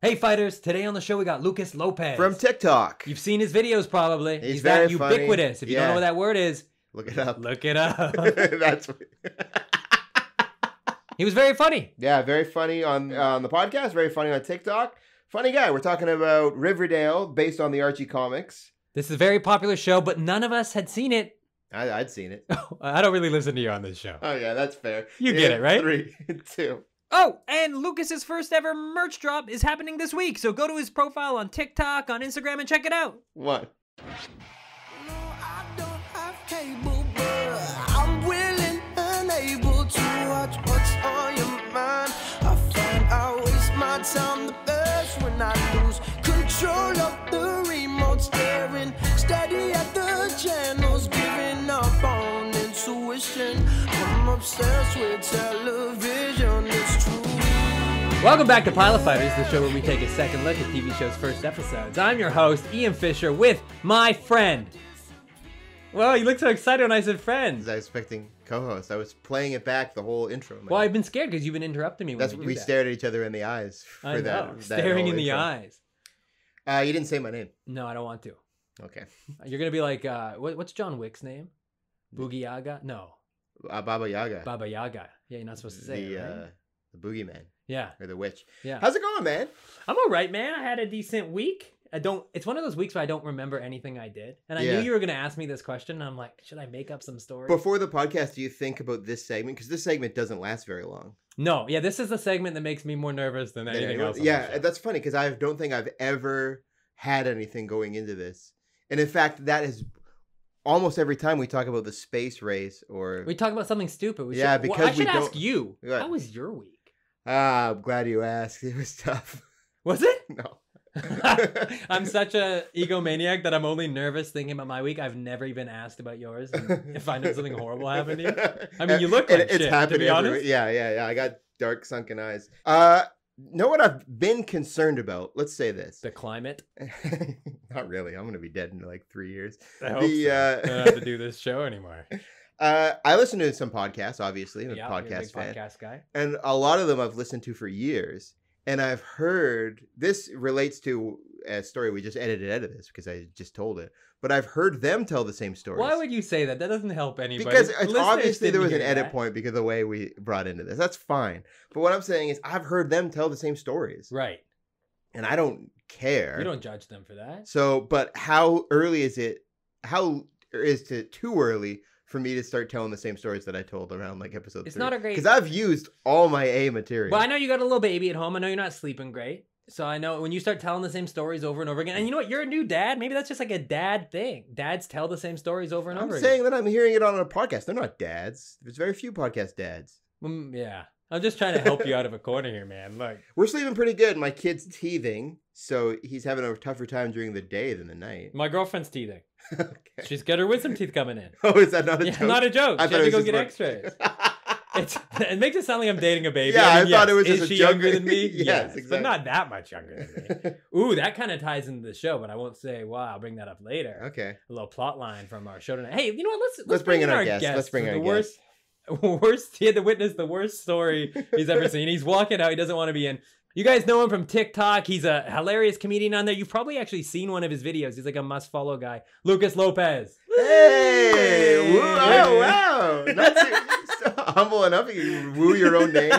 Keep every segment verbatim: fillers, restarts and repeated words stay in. Hey fighters, today on the show we got Lucas Lopez. From TikTok. You've seen his videos probably. He's, He's very that ubiquitous. Funny. If you yeah. don't know what that word is, look it up. Look it up. That's He was very funny. Yeah, very funny on, uh, on the podcast, very funny on TikTok. Funny guy. We're talking about Riverdale based on the Archie comics. This is a very popular show, but none of us had seen it. I, I'd seen it. Oh, I don't really listen to you on this show. Oh yeah, that's fair. You yeah, get it, right? Three, two. Oh, and Lucas's first ever merch drop is happening this week, so go to his profile on TikTok, on Instagram, and check it out. What? No, I don't have cable, but I'm willing and able to watch what's on your mind. I find I waste my time the best when I lose control of the remote, staring steady at the channels, giving up on intuition. I'm obsessed with television. Welcome back to Pilot Fighters, the show where we take a second look at T V shows' first episodes. I'm your host, Ian Fisher, with my friend. Well, you look so excited when I said friends. I was expecting co-host. I was playing it back the whole intro. Man. Well, I've been scared because you've been interrupting me when That's we do we that. stared at each other in the eyes for I know, that. Staring that in the intro. eyes. Uh, you didn't say my name. No, I don't want to. Okay. You're going to be like, uh, what, what's John Wick's name? Boogie Yaga? No. Uh, Baba Yaga. Baba Yaga. Yeah, you're not supposed to say the, it, right? uh, The boogeyman. Yeah. Or the witch. Yeah. How's it going, man? I'm all right, man. I had a decent week. I don't, it's one of those weeks where I don't remember anything I did. And I yeah. knew you were going to ask me this question. And I'm like, should I make up some stories? Before the podcast, do you think about this segment? Because this segment doesn't last very long. No. Yeah. This is the segment that makes me more nervous than anything anyone, else. Yeah. That's funny because I don't think I've ever had anything going into this. And in fact, that is almost every time we talk about the space race or. We talk about something stupid. We yeah. Should, because well, I should we ask don't... you, what? How was your week? Ah, I'm glad you asked. It was tough. Was it? No. I'm such a egomaniac that I'm only nervous thinking about my week. I've never even asked about yours. If I know something horrible happened to you. I mean, you look like it, shit, it's happening to be honest. Yeah, yeah, yeah. I got dark, sunken eyes. Uh, know what I've been concerned about? Let's say this. The climate? Not really. I'm going to be dead in like three years. I hope the, so. uh... I don't have to do this show anymore. Uh, I listen to some podcasts, obviously. I'm a yeah, podcast, you're a big fan. podcast guy. And a lot of them I've listened to for years. And I've heard, this relates to a story we just edited out of this because I just told it. But I've heard them tell the same story. Why would you say that? That doesn't help anybody. Because it's obviously there was an edit that. point because of the way we brought into this. That's fine. But what I'm saying is I've heard them tell the same stories. Right. And I don't care. You don't judge them for that. So, but how early is it? How is it too early for me to start telling the same stories that I told around like episode it's three? It's not a great... Because I've used all my A material. Well, I know you got a little baby at home. I know you're not sleeping great. So I know when you start telling the same stories over and over again, and you know what? You're a new dad. Maybe that's just like a dad thing. Dads tell the same stories over and I'm over again. I'm saying that I'm hearing it on a podcast. They're not dads. There's very few podcast dads. Mm, yeah. I'm just trying to help you out of a corner here, man. Look. We're sleeping pretty good. My kid's teething. So he's having a tougher time during the day than the night. My girlfriend's teething. Okay. She's got her wisdom teeth coming in. Oh, is that not a yeah, joke? Not a joke. I she had to go get more... x-rays. It's, it makes it sound like I'm dating a baby. Yeah, I, mean, I yes. thought it was just Is she a younger joke. than me? yes, yes exactly. But not that much younger than me. Ooh, that kind of ties into the show, but I won't say why. I'll bring that up later. Okay. A little plot line from our show tonight. Hey, you know what? Let's let's, let's bring, bring in our guest. Let's bring in our guest. Worst, he had to witness the worst story he's ever seen. He's walking out. He doesn't want to be in. You guys know him from TikTok. He's a hilarious comedian on there. You've probably actually seen one of his videos. He's like a must-follow guy. Lucas Lopez. Hey! Woo! Oh, wow! Not too, so humble enough you woo your own name.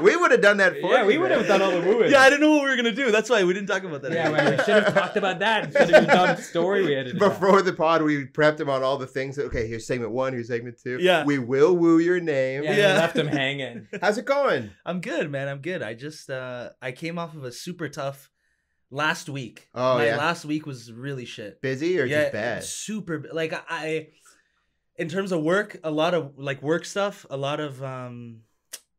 We would have done that for yeah, you. Yeah, we would have done all the wooing. Yeah, I didn't know what we were going to do. That's why we didn't talk about that. Yeah, well, we should have talked about that instead of the dumb story we edited. Before the pod, we prepped him on all the things. Okay, here's segment one, here's segment two. Yeah. We will woo your name. Yeah, yeah. We left him hanging. How's it going? I'm good, man. I'm good. I just... Uh... I came off of a super tough last week. Oh, My yeah. last week was really shit. Busy or yeah, just bad? Super. Like, I, in terms of work, a lot of, like, work stuff, a lot of, um,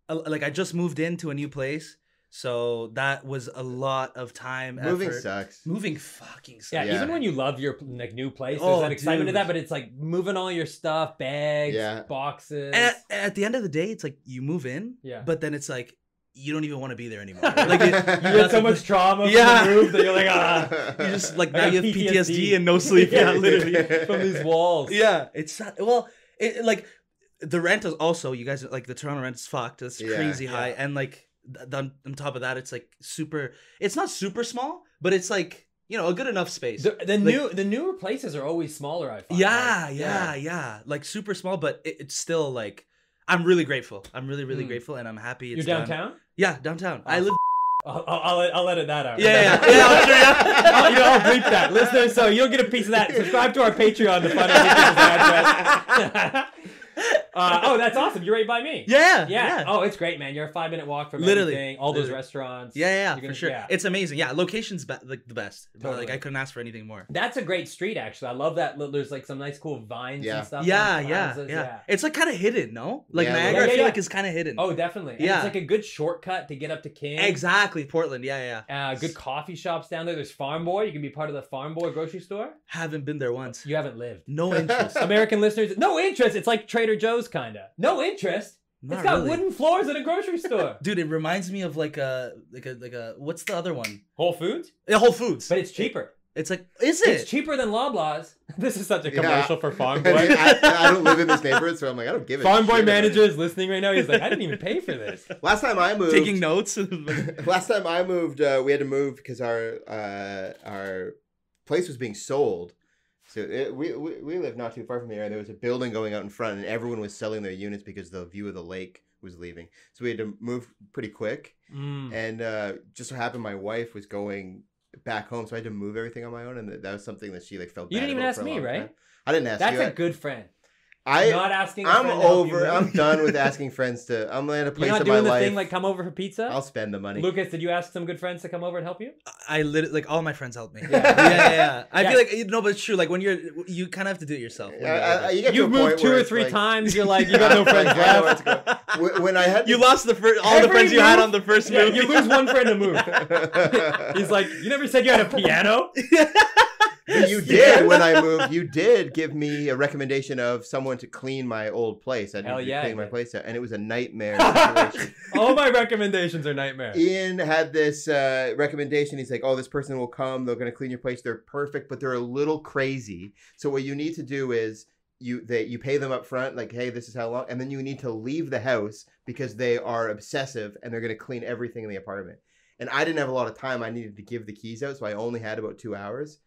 like, I just moved into a new place. So that was a lot of time. Moving effort. sucks. Moving fucking sucks. Yeah, yeah, even when you love your like new place, there's oh, that excitement dude. of that, but it's like moving all your stuff, bags, yeah. boxes. And at, at the end of the day, it's like you move in, yeah. but then it's like, you don't even want to be there anymore. Like it, you had so much trauma yeah. from the roof that you're like, ah. You just like now you have P T S D and no sleep. Yeah, literally from these walls. Yeah, it's not, well, it, like the rent is also you guys like the Toronto rent is fucked. It's yeah, crazy yeah. high, and like on, on top of that, it's like super, it's not super small, but it's like, you know, a good enough space. The, the like, new, the newer places are always smaller, I find. Yeah, right? yeah, yeah, yeah. Like super small, but it, it's still like, I'm really grateful. I'm really, really mm. grateful, and I'm happy. It's You're downtown? Done. Yeah, downtown. Oh. I live. I'll, I'll, I'll edit that out. Yeah, yeah, yeah. I'll, yeah. I'll, you know, I'll bleep that. Listeners, so you'll get a piece of that. Subscribe to our Patreon to find out his address. uh, oh, that's awesome. You're right by me. Yeah, yeah. Yeah. Oh, it's great, man. You're a five minute walk from Literally. Everything. All Literally. Those restaurants. Yeah, yeah, yeah gonna, for sure. Yeah. It's amazing. Yeah, location's be- like the best. Totally. Like I couldn't ask for anything more. That's a great street, actually. I love that. There's like some nice cool vines yeah. and stuff. Yeah, yeah, yeah, yeah. It's like kind of hidden, no? Like yeah, Niagara, yeah, yeah, I feel yeah. like it's kind of hidden. Oh, definitely. And yeah. it's like a good shortcut to get up to King. Exactly, Portland. Yeah, yeah. Uh, good coffee shops down there. There's Farm Boy. You can be part of the Farm Boy grocery store. Haven't been there once. You haven't lived. No interest. American listeners, no interest. It's like Trader Joe's. Kind of no interest. Not it's got really. Wooden floors at a grocery store. Dude, it reminds me of like a like a like a what's the other one? Whole Foods. Yeah, Whole Foods. But it's cheaper. It's like is it? It's cheaper than Loblaws. This is such a commercial yeah. for Farm Boy. I, I don't live in this neighborhood, so I'm like I don't give a shit. Farm Boy manager is listening right now. He's like I didn't even pay for this. Last time I moved, taking notes. last time I moved, uh, we had to move because our uh, our place was being sold. So it, we, we we lived not too far from here, and there was a building going out in front, and everyone was selling their units because the view of the lake was leaving. So we had to move pretty quick, mm. and uh, just so happened my wife was going back home, so I had to move everything on my own, and that was something that she like felt. You bad didn't even ask me, right? Time. I didn't ask. That's you. That's a good friend. I not asking. A I'm over. You, I'm done with asking friends to. I'm at a place in my life. You're not doing the thing like come over for pizza. I'll spend the money. Lucas, did you ask some good friends to come over and help you? I literally like all my friends helped me. Yeah, yeah, yeah, yeah. I yeah. feel like you know, but it's true. Like when you're, you kind of have to do it yourself. Uh, uh, you You've moved two or three like, times. You're like you got no friends left. When, when I had you lost the first all Every the friends move, you had on the first yeah, move. You lose one friend a move. He's like, you never said you had a piano. You did when I moved. You did give me a recommendation of someone to clean my old place. I didn't yeah, clean my place out, and it was a nightmare situation. All my recommendations are nightmares. Ian had this uh, recommendation. He's like, "Oh, this person will come. They're going to clean your place. They're perfect, but they're a little crazy. So what you need to do is you they you pay them up front, like, hey, this is how long, and then you need to leave the house because they are obsessive and they're going to clean everything in the apartment. And I didn't have a lot of time. I needed to give the keys out, so I only had about two hours."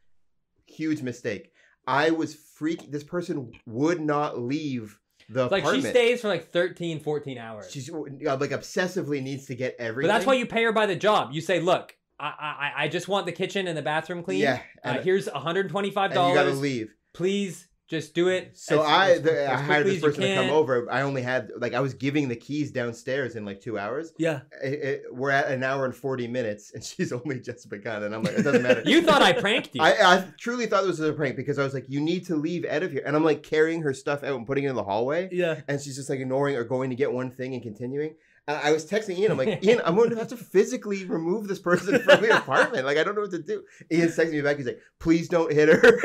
Huge mistake. I was freaking. This person would not leave the it's like apartment. She stays for like thirteen, fourteen hours. She's like obsessively needs to get everything. But that's why you pay her by the job. You say, look, I I, I just want the kitchen and the bathroom clean. Yeah. And uh, here's one hundred twenty-five dollars. And you gotta leave. Please just do it. So as, I as, the, as I hired this person to come over. I only had, like, I was giving the keys downstairs in like two hours. Yeah. It, it, we're at an hour and forty minutes and she's only just begun. And I'm like, it doesn't matter. You thought I pranked you. I, I truly thought this was a prank because I was like, you need to leave out of here. And I'm like carrying her stuff out and putting it in the hallway. Yeah. And she's just like ignoring or going to get one thing and continuing. And I was texting Ian. I'm like, Ian, I'm going to have to physically remove this person from the apartment. Like, I don't know what to do. Ian's texting me back. He's like, please don't hit her.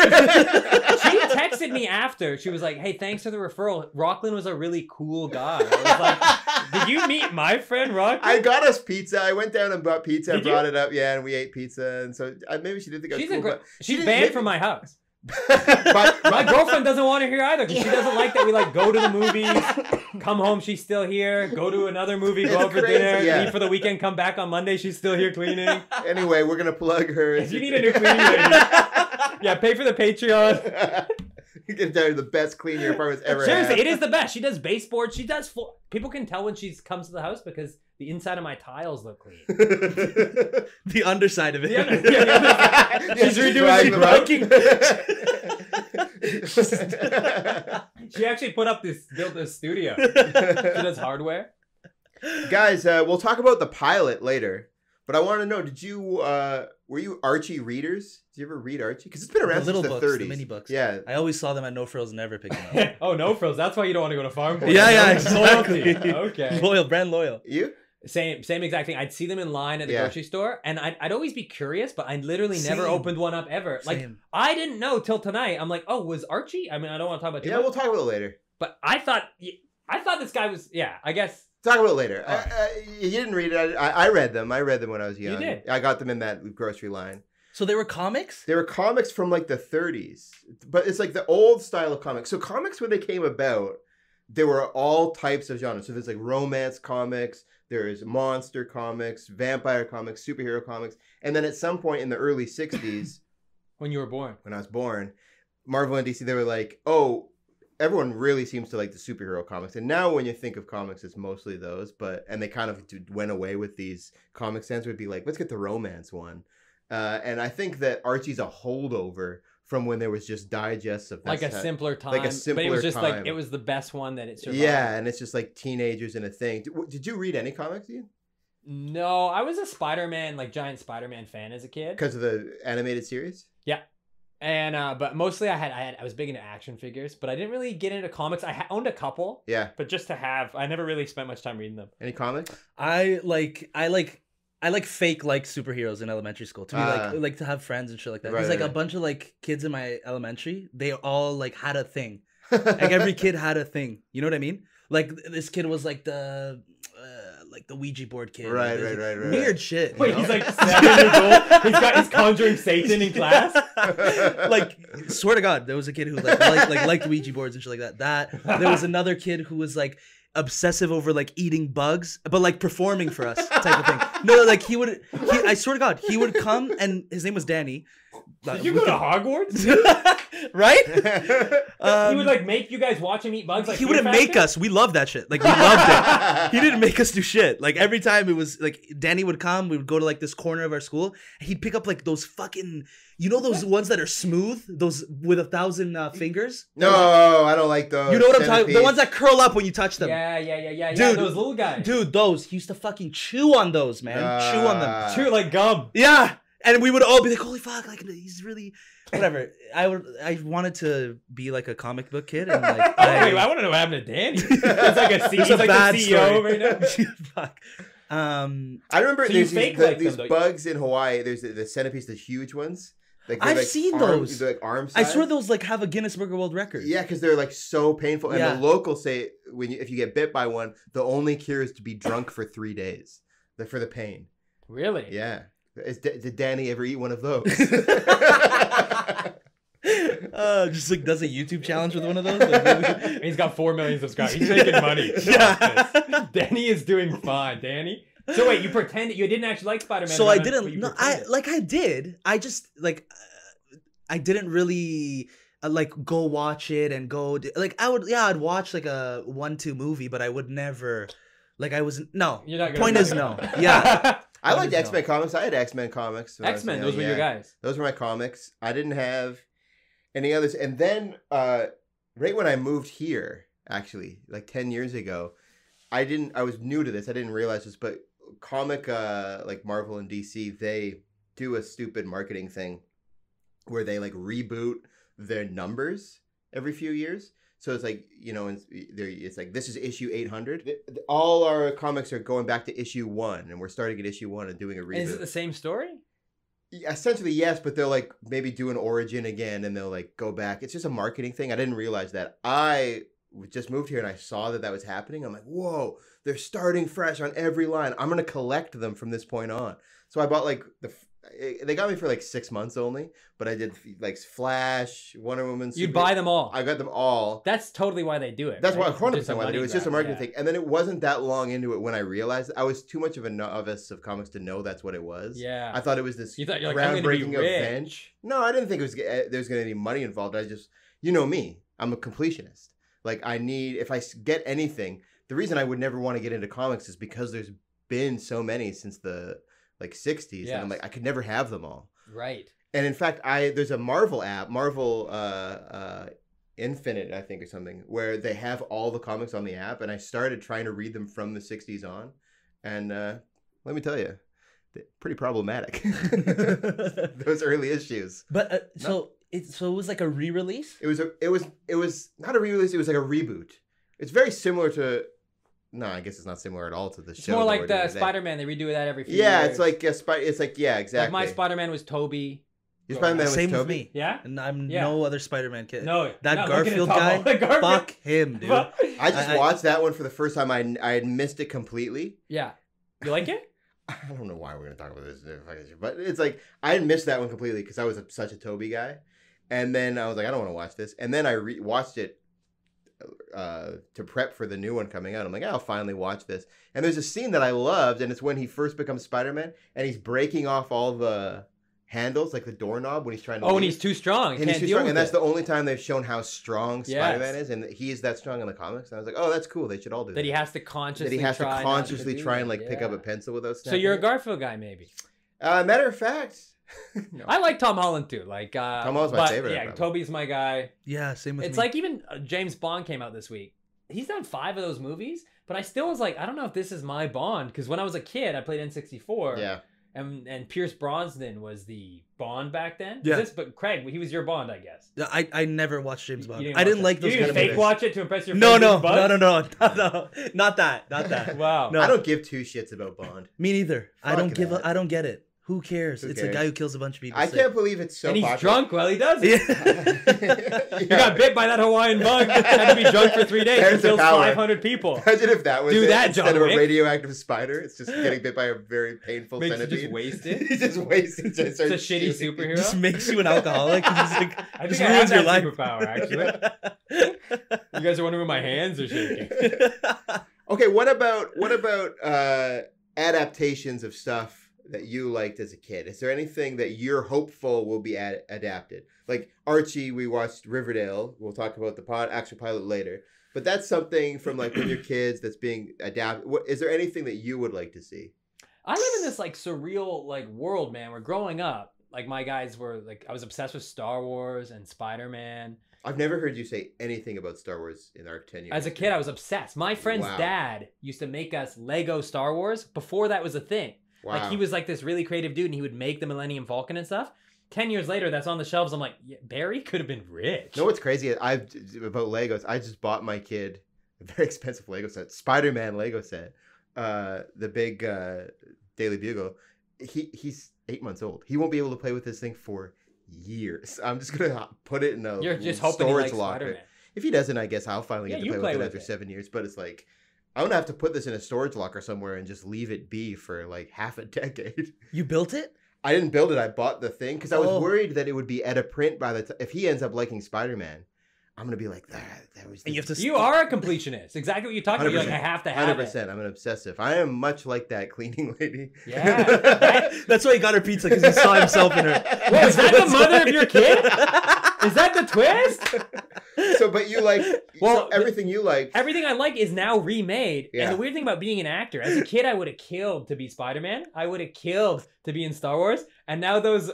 She texted me after. She was like, hey, thanks for the referral. Rocklin was a really cool guy. I was like, did you meet my friend Rocklin? I got us pizza. I went down and bought pizza. Did I brought you? It up. Yeah, and we ate pizza. And so I, maybe she did think I was She's cool. Gra- she she's didn't banned from my house. but, my girlfriend doesn't want her here either because yeah. she doesn't like that we like go to the movies, come home, she's still here, go to another movie, go out for dinner, yeah. leave for the weekend, come back on Monday, she's still here cleaning. Anyway, we're going to plug her. If you need a new cleaning lady, yeah, pay for the Patreon. You can tell her the best cleaning apartment's ever Seriously, had. It is the best. She does baseboards. She does floor. People can tell when she comes to the house because the inside of my tiles look clean. The underside of it. The under- yeah, the underside. She's redoing the She actually put up this, built this studio. She does hardware. Guys, uh, we'll talk about the pilot later. But I want to know, did you, uh, were you Archie readers? Did you ever read Archie? Because it's been around the little since the books, thirties. The mini books. Yeah. I always saw them at No Frills and never picked them up. Oh, No Frills. That's why you don't want to go to Farm Boy. Yeah, yeah, exactly. Loyalty. Okay. Loyal, brand loyal. You? Same same exact thing. I'd see them in line at the yeah. grocery store, and I'd, I'd always be curious, but I literally same. Never opened one up ever. Like, same. I didn't know till tonight. I'm like, oh, was Archie? I mean, I don't want to talk about it. Yeah, much. We'll talk about it later. But I thought, I thought this guy was, yeah, I guess. Talk about it later. All right. I, I, you didn't read it. I, I read them. I read them when I was young. You did. I got them in that grocery line. So they were comics? They were comics from like the thirties. But it's like the old style of comics. So comics when they came about, there were all types of genres. So there's like romance comics. There's monster comics, vampire comics, superhero comics. And then at some point in the early sixties. When you were born. When I was born. Marvel and D C, they were like, oh, everyone really seems to like the superhero comics. And now when you think of comics, it's mostly those. But and they kind of went away with these comic stands. Would be like, let's get the romance one. Uh, and I think that Archie's a holdover from when there was just digests of this like a type, simpler time, like a simpler but it was just time. Like it was the best one that it survived. Yeah, and it's just like teenagers in a thing. Did, did you read any comics, Ian? No, I was a Spider-Man, like giant Spider-Man fan as a kid because of the animated series. Yeah, and uh, but mostly I had, I had I was big into action figures, but I didn't really get into comics. I ha- owned a couple. Yeah, but just to have, I never really spent much time reading them. Any comics? I like I like. I like fake like superheroes in elementary school. To me, uh, like like to have friends and shit like that. Right, There's like right. a bunch of like kids in my elementary. They all like had a thing. Like every kid had a thing. You know what I mean? Like this kid was like the uh, like the Ouija board kid. Right, like, right, right, right. Weird right. shit. Wait, know? He's like seven years old. He's got he's conjuring Satan in class. Like swear to God, there was a kid who like liked, like liked Ouija boards and shit like that. That there was another kid who was like obsessive over like eating bugs, but like performing for us type of thing. No, like he would, he, I swear to God, he would come and his name was Danny. Did uh, you go could, to Hogwarts? Right? Um, he would like make you guys watch him eat bugs. Like he wouldn't fashion? Make us. We loved that shit. Like we loved it. He didn't make us do shit. Like every time it was like Danny would come, we would go to like this corner of our school. And he'd pick up like those fucking, you know those ones that are smooth? Those with a thousand uh, fingers? No, those, I don't like those. You know what I'm talking about? The ones that curl up when you touch them. Yeah, yeah, yeah, yeah. Dude, yeah, those little guys. Dude, those. He used to fucking chew on those, man. Uh, chew on them. Chew like gum. Yeah. And we would all be like, holy fuck, like he's really whatever. I would, I wanted to be like a comic book kid, and like I, Wait, I want to know what happened to Danny. It's like a, C- it's a like bad the C E O story. Right now. Fuck. Um, I remember so there's these, the, like these them, bugs in Hawaii. There's the, the centipedes, the huge ones. Like I've like seen arm, those. Like arm size. I swear those like have a Guinness Burger World Record. Yeah, because they're like so painful. And yeah. the locals say when you, if you get bit by one, the only cure is to be drunk for three days. The, for the pain. Really? Yeah. Is D- did Danny ever eat one of those? uh, just like does a YouTube challenge with one of those. Like, he's got four million subscribers. He's making yeah. money. Yeah. Danny is doing fine. Danny. So wait, you pretended you didn't actually like Spider-Man. So I didn't. No, I like I did. I just like uh, I didn't really uh, like go watch it and go do, like I would. Yeah, I'd watch like a one-two movie, but I would never. Like I was no. You're not gonna Point is no. It. Yeah. I liked X-Men know. comics. I had X-Men comics. X-Men, those were yeah. your guys. Those were my comics. I didn't have any others. And then uh, right when I moved here, actually, like ten years ago, I didn't, I was new to this. I didn't realize this, but comic, uh, like Marvel and D C, they do a stupid marketing thing where they like reboot their numbers every few years. So it's like, you know, it's like, this is issue eight hundred. All our comics are going back to issue one, and we're starting at issue one and doing a reboot. And is it the same story? Essentially, yes, but they'll like maybe do an origin again, and they'll like go back. It's just a marketing thing. I didn't realize that. I just moved here, and I saw that that was happening. I'm like, whoa, they're starting fresh on every line. I'm going to collect them from this point on. So I bought like the... They got me for like six months only, but I did like Flash, Wonder Woman. Super- You'd buy them all. I got them all. That's totally why they do it. That's right? why one hundred percent why they do it. It's just a marketing yeah. thing. And then it wasn't that long into it when I realized I was too much of a novice of comics to know that's what it was. Yeah. I thought it was this you thought, like, groundbreaking event. No, I didn't think it was uh, there was going to be money involved. I just, you know me, I'm a completionist. Like I need, if I get anything, the reason I would never want to get into comics is because there's been so many since the... like sixties yes. and I'm like I could never have them all. Right. And in fact, I there's a Marvel app, Marvel uh, uh, Infinite, I think, or something, where they have all the comics on the app, and I started trying to read them from the sixties on, and uh, let me tell you, they're pretty problematic. Those early issues. But uh, so not, it so it was like a re-release. It was a it was it was not a re-release. It was like a reboot. It's very similar to. No, I guess it's not similar at all to the show. It's more like the Spider-Man. They redo that every few yeah, years. Yeah, it's like a Sp- It's like yeah, exactly. Like my Spider-Man was Toby. Your Spider-Man was Toby. Same with me. Yeah, and I'm yeah. no other Spider-Man kid. No, that no, Garfield guy. Garfield. Fuck him, dude. I just I, watched I, that one for the first time. I I had missed it completely. Yeah, you like it? I don't know why we're gonna talk about this, but it's like I had missed that one completely because I was a, such a Toby guy, and then I was like, I don't want to watch this, and then I re- watched it. uh, to prep for the new one coming out. I'm like, I'll finally watch this. And there's a scene that I loved, and it's when he first becomes Spider-Man, and he's breaking off all the handles, like the doorknob, when he's trying to. Oh, leave. And he's too strong. And he's too strong, and that's it. The only time they've shown how strong yes. Spider-Man is, and he is that strong in the comics. And I was like, oh, that's cool. They should all do that. That he has to consciously. That he has try to consciously to try and like yeah. pick up a pencil without snapping. So you're a Garfield guy, maybe. Uh, matter of fact. No. I like Tom Holland too. Like uh, Tom Holland's my but, favorite. Yeah, probably. Toby's my guy. Yeah, same with it's me. It's like even uh, James Bond came out this week. He's done five of those movies, but I still was like, I don't know if this is my Bond, because when I was a kid, I played N sixty-four. Yeah. And and Pierce Brosnan was the Bond back then. Yeah. This, but Craig, he was your Bond, I guess. I I never watched James Bond. Didn't I didn't like those. You kind of fake movies. Watch it to impress your. No, no, no, no, no, no, no, not that, not that. Wow. No. I don't give two shits about Bond. Me neither. Fuck I don't that. give. A, I don't get it. Who cares? Who it's cares? A guy who kills a bunch of people. I sick. can't believe it's so. And he's popular. drunk while he does it. Yeah. He got bit by that Hawaiian bug. Had to be drunk for three days. There's and kills five hundred people. Imagine if that was do it. that instead John of Wick. A radioactive spider. It's just getting bit by a very painful makes centipede. You just wasted. He's just wasted. It's just a shitty superhero. It just makes you an alcoholic. Just like, I just think ruins I have your that life. Superpower, actually. You guys are wondering where my hands are shaking. Okay, what about what about uh, adaptations of stuff that you liked as a kid? Is there anything that you're hopeful will be ad- adapted? Like Archie, we watched Riverdale. We'll talk about the pod actual pilot later. But that's something from like when you're kids that's being adapted. What, is there anything that you would like to see? I live in this like surreal like world, man. Where growing up, like my guys were like I was obsessed with Star Wars and Spider-Man. I've never heard you say anything about Star Wars in our tenure. As a kid, I was obsessed. My friend's wow. dad used to make us Lego Star Wars before that was a thing. Wow. Like he was like this really creative dude, and he would make the Millennium Falcon and stuff. Ten years later, that's on the shelves. I'm like, yeah, Barry could have been rich. You know what's crazy? I've about Legos. I just bought my kid a very expensive Lego set, Spider-Man Lego set, uh, the big uh, Daily Bugle. He he's eight months old. He won't be able to play with this thing for years. I'm just gonna put it in a You're just hoping he likes Spider-Man. If he doesn't, I guess I'll finally yeah, get to play, play with it after it. seven years. But it's like. I'm going to have to put this in a storage locker somewhere and just leave it be for like half a decade. You built it? I didn't build it. I bought the thing because I was oh. worried that it would be out of print by the time. If he ends up liking Spider-Man, I'm going to be like, that, that was the and you, have to st- you are a completionist. Exactly what you're talking one hundred percent, about. You're like, I have to have one hundred percent, it. I'm an obsessive. I am much like that cleaning lady. Yeah. That, that's why he got her pizza, because he saw himself in her. Wait, is that the mother why. of your kid? Is that the twist? So, but you like, well, so everything you like. Everything I like is now remade. Yeah. And the weird thing about being an actor, as a kid, I would have killed to be Spider-Man. I would have killed to be in Star Wars. And now those,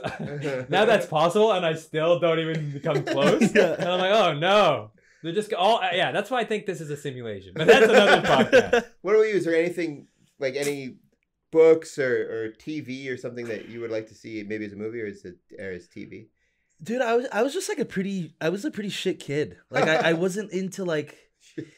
now that's possible. And I still don't even come close. Yeah. And I'm like, oh no. They're just all, yeah, that's why I think this is a simulation. But that's another podcast. What do we use? Is there anything, like any books or, or T V or something that you would like to see maybe as a movie or as, a, or as T V? Dude, I was I was just like a pretty I was a pretty shit kid. Like I, I wasn't into like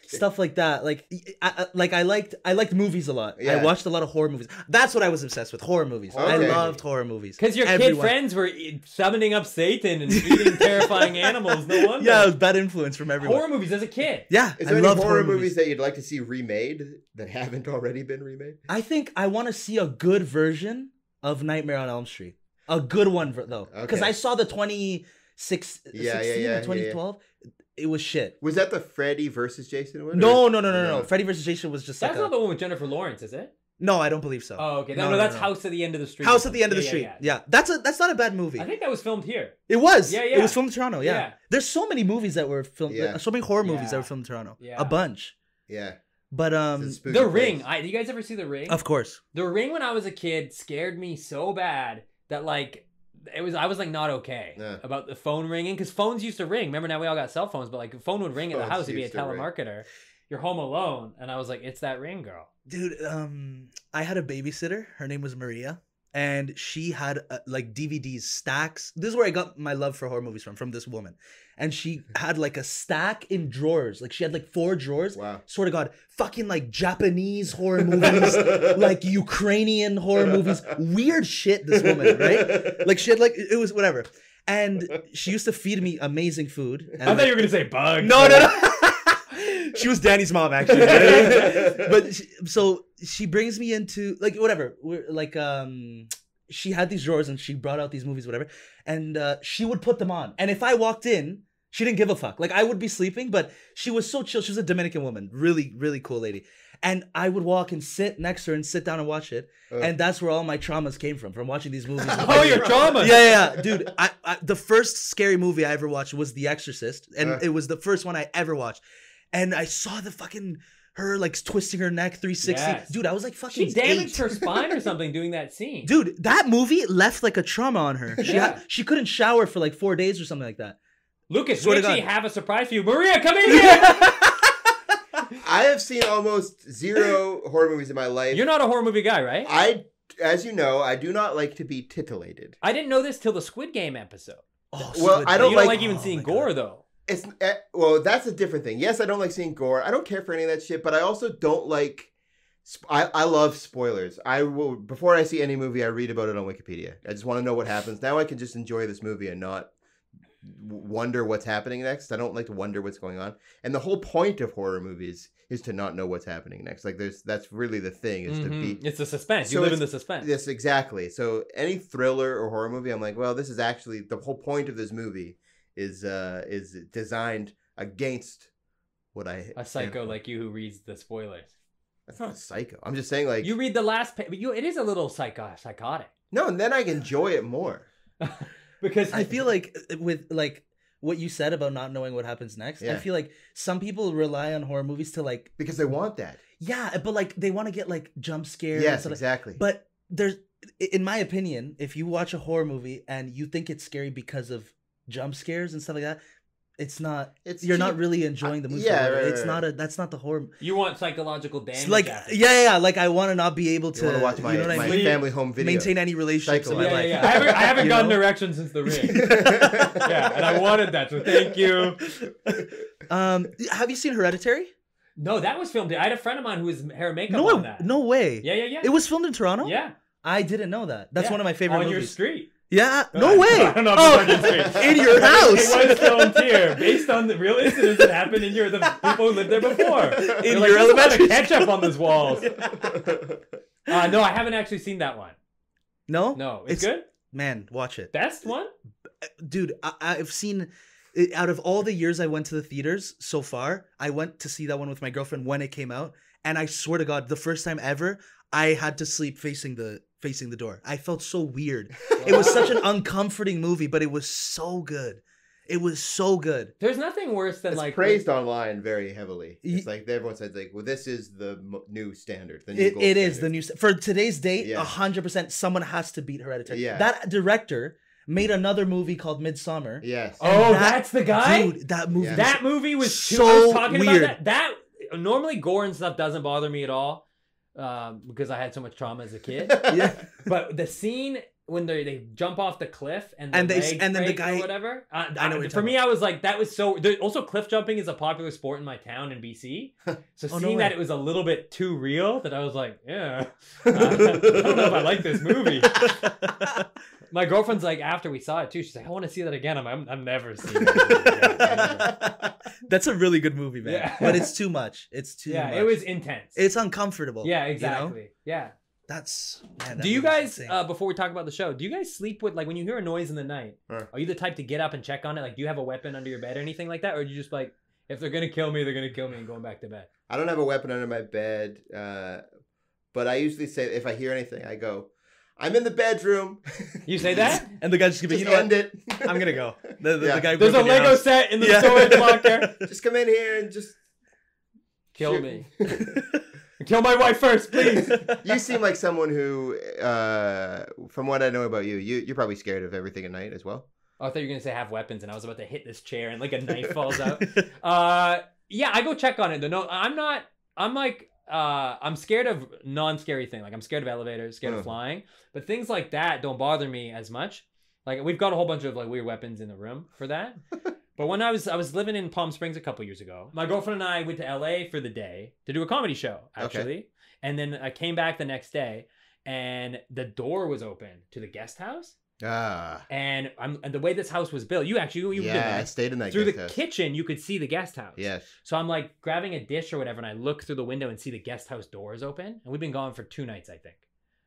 stuff like that. Like I, I like I liked I liked movies a lot. Yeah. I watched a lot of horror movies. That's what I was obsessed with, horror movies. Okay. I loved horror movies. Because your Everyone. kid friends were summoning up Satan and feeding terrifying animals. No wonder. Yeah, it was bad influence from everyone. Horror movies as a kid. Yeah, is there I any loved horror, horror movies, movies that you'd like to see remade that haven't already been remade? I think I want to see a good version of Nightmare on Elm Street. A good one, for, though. Because okay. I saw the twenty sixteen yeah, yeah, yeah, and twenty twelve. Yeah, yeah. It was shit. Was that the Freddy versus Jason one? No, no, no, no, no, no. Freddy versus Jason was just That's like not a... the one with Jennifer Lawrence, is it? No, I don't believe so. Oh, okay. No, no, no, no that's no. House at the End of the Street. House at the End of the yeah, Street. Yeah, yeah. yeah. That's a that's not a bad movie. I think that was filmed here. It was. Yeah, yeah. It was filmed in Toronto, yeah. yeah. There's so many movies that were filmed. Yeah. So many horror movies yeah. that were filmed in Toronto. Yeah. A bunch. Yeah. But um, The Ring. I, you guys ever see The Ring? Of course. The Ring, when I was a kid, scared me so bad. That like it was I was like not okay yeah. about the phone ringing, because phones used to ring. Remember, now we all got cell phones, but like a phone would ring phones at the house. It'd be a telemarketer. Ring. You're home alone, and I was like, it's that Ring girl, dude. Um, I had a babysitter. Her name was Maria, and she had uh, like D V Ds stacks. This is where I got my love for horror movies from from this woman, and she had like a stack in drawers. Like she had like four drawers. Wow. Swear to God, fucking like Japanese horror movies, like Ukrainian horror movies, weird shit, this woman, right? Like she had like, it was whatever. And she used to feed me amazing food. And I thought like, you were going to say bugs. No, no, no. She was Danny's mom, actually. But she, so she brings me into like, whatever. We're like, um, she had these drawers and she brought out these movies, whatever. And uh, she would put them on. And if I walked in, She didn't give a fuck. Like, I would be sleeping, but she was so chill. She was a Dominican woman. Really, really cool lady. And I would walk and sit next to her and sit down and watch it. Uh. And that's where all my traumas came from, from watching these movies. Oh, your traumas. Yeah, yeah. Dude, I, I, the first scary movie I ever watched was The Exorcist. And uh. it was the first one I ever watched. And I saw the fucking... her, like, twisting her neck three sixty. Yes. Dude, I was, like, fucking She damaged eight. her spine or something doing that scene. Dude, that movie left, like, a trauma on her. She yeah. had, she couldn't shower for, like, four days or something like that. Lucas, we actually have a surprise for you. Maria, come in here! I have seen almost zero horror movies in my life. You're not a horror movie guy, right? I, as you know, I do not like to be titillated. I didn't know this till the Squid Game episode. Oh, well, Squid I don't, you don't like... like even oh, seeing gore, God. though. It's well, that's a different thing. Yes, I don't like seeing gore. I don't care for any of that shit, but I also don't like... I, I love spoilers. I will Before I see any movie, I read about it on Wikipedia. I just want to know what happens. Now I can just enjoy this movie and not wonder what's happening next. I don't like to wonder what's going on. And the whole point of horror movies is to not know what's happening next. Like, there's that's really the thing. Is mm-hmm. to be... It's the suspense. So you live in the suspense. Yes, exactly. So any thriller or horror movie, I'm like, well, this is actually... The whole point of this movie... is uh is designed against what I a psycho am. Like you who reads the spoilers. That's not a psycho. I'm just saying, like, you read the last page, but you it is a little psycho psychotic. No, and then I can enjoy it more. Because I feel like with like what you said about not knowing what happens next, yeah. I feel like some people rely on horror movies to like because they want that. Yeah, but like they want to get like jump scares. Yes, and exactly. Like, but there's, in my opinion, if you watch a horror movie and you think it's scary because of jump scares and stuff like that, it's not it's you're cheap. not really enjoying the movie. Yeah, right, it's right. not a that's not the horror. You want psychological damage, like yeah, yeah yeah like I want to not be able to you watch my, you know my I mean? family home video, maintain any relationships in my yeah, life. Yeah, yeah. I haven't, I haven't gotten know? erection since The Ring. Yeah, and I wanted that, so thank you. Um have you seen Hereditary? No, that was filmed. I had a friend of mine who was hair and makeup no, on that. No way. Yeah, yeah, yeah. It was filmed in Toronto. Yeah, I didn't know that. That's yeah. one of my favorite on movies. On your street. Yeah, no, no way. I don't know oh, in your house. It was filmed here based on the real incidents that happened in your the people who lived there before. In They're your like, elementary. Ketchup on those walls. Uh, no, I haven't actually seen that one. No, no, it's, it's good. Man, watch it. Best one, dude. I, I've seen. Out of all the years I went to the theaters so far, I went to see that one with my girlfriend when it came out, and I swear to God, the first time ever, I had to sleep facing the. Facing the door. I felt so weird. Wow. It was such an uncomforting movie, but it was so good. It was so good. There's nothing worse than it's like praised when, online very heavily. It's y- like everyone says, like, well, this is the m- new standard. The new it it is the new for today's date. A hundred percent. Someone has to beat Hereditary. Yeah. That director made another movie called Midsommar. Yes. Oh, that, that's the guy. Dude, that movie. Yeah. That movie was so I was talking weird. About that. That normally gore and stuff doesn't bother me at all. Um, because I had so much trauma as a kid. Yeah. But the scene when they they jump off the cliff and the and, they, and then the guy or whatever. Uh, I know. I, what for me, about. I was like, that was so. Also, cliff jumping is a popular sport in my town in B C. So oh, seeing no that it was a little bit too real, that I was like, yeah, uh, I don't know if I like this movie. My girlfriend's like, after we saw it too, she's like, I want to see that again. I'm, I'm, I'm never seeing that again. That's a really good movie, man. Yeah. But it's too much. It's too yeah, much. Yeah, it was intense. It's uncomfortable. Yeah, exactly. You know? Yeah. That's... Man, that do you guys, uh, before we talk about the show, do you guys sleep with, like, when you hear a noise in the night, sure. are you the type to get up and check on it? Like, do you have a weapon under your bed or anything like that? Or are you just like, if they're going to kill me, they're going to kill me and going back to bed? I don't have a weapon under my bed. Uh, but I usually say, if I hear anything, I go... I'm in the bedroom. You say that? And the guy just gonna be, you know end what? It. I'm going to go. The, the, yeah. the guy There's a Lego out. set in the yeah. storage locker. Just come in here and just... Kill shoot. me. Kill my wife first, please. You seem like someone who, uh, from what I know about you, you, you're probably scared of everything at night as well. Oh, I thought you were going to say have weapons, and I was about to hit this chair and like a knife falls out. Uh, yeah, I go check on it. No, I'm not... I'm like... Uh, I'm scared of non-scary things. Like I'm scared of elevators, scared mm. of flying, but things like that don't bother me as much. Like we've got a whole bunch of like weird weapons in the room for that. But when I was I was living in Palm Springs a couple years ago, my girlfriend and I went to L A for the day to do a comedy show actually, okay. and then I came back the next day, and the door was open to the guest house. Ah. And I'm and the way this house was built, you actually you yeah, did that. I stayed in that through guest the house. Kitchen. You could see the guest house. Yes. So I'm like grabbing a dish or whatever, and I look through the window and see the guest house doors open. And we've been gone for two nights, I think.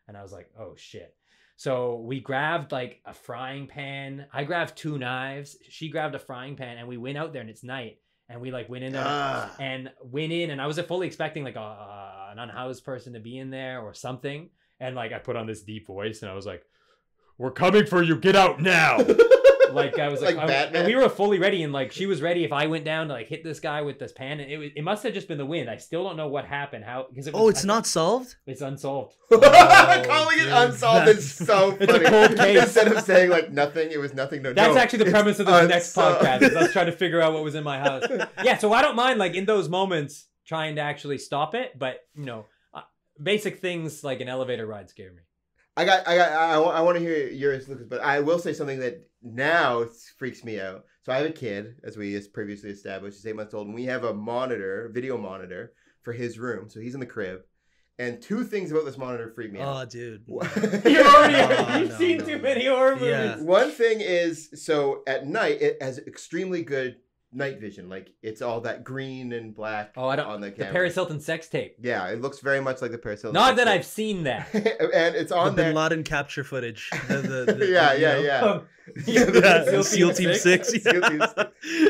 And I was like, oh shit. So we grabbed like a frying pan. I grabbed two knives. She grabbed a frying pan, and we went out there, and it's night. And we like went in there uh. and went in, and I was fully expecting like a, uh, an unhoused person to be in there or something. And like I put on this deep voice, and I was like, "We're coming for you! Get out now!" Like I was like, like I, Batman. And we were fully ready, and like she was ready. If I went down to like hit this guy with this pan, and it was, it must have just been the wind. I still don't know what happened. How? Because it was, oh, it's I, not solved. It's unsolved. Oh, calling it unsolved is so funny. It's a cold case. Instead of saying like nothing, it was nothing. No, that's no, actually the premise of the unsolved. Next podcast. Is us trying to figure out what was in my house. Yeah, so I don't mind like in those moments trying to actually stop it, but you know, basic things like an elevator ride scare me. I got, I got, I, I want to hear yours, Lucas, but I will say something that now freaks me out. So I have a kid, as we previously established, he's eight months old, and we have a monitor, video monitor, for his room. So he's in the crib, and two things about this monitor freak me oh, out. Oh, dude, you already, you've oh, no, seen no, too no. many horror movies. Yeah. One thing is, so at night it has extremely good night vision, like it's all that green and black oh, I don't, on the camera. The Paris Hilton sex tape. Yeah, it looks very much like the Paris Hilton. Not that tape. I've seen that. And it's on the there. Bin Laden capture footage. The, the, the, yeah, the, yeah, yeah, um, yeah. The, the SEAL, SEAL Team Six. Six. Yeah. SEAL Team Six.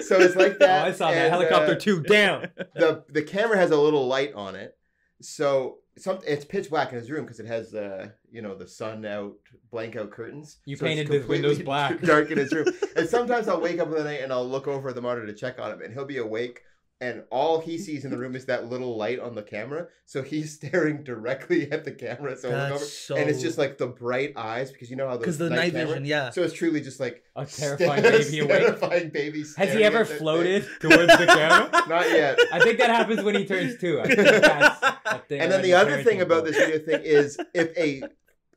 So it's like that. Oh, I saw and, that helicopter uh, two down. The the camera has a little light on it, so some it's pitch black in his room because it has the uh, you know the sun out, blank out curtains. You so painted his windows black, dark in his room. And sometimes I'll wake up in the night and I'll look over the monitor to check on him, and he'll be awake, and all he sees in the room is that little light on the camera. So he's staring directly at the camera. So, That's over, so... and it's just like the bright eyes, because you know how because the night, night vision, camera, yeah. So it's truly just like a terrifying sta- baby awake. Terrifying baby. Has he ever floated towards the camera? Not yet. I think that happens when he turns two. I think that's... And then the other thing about this video thing is if a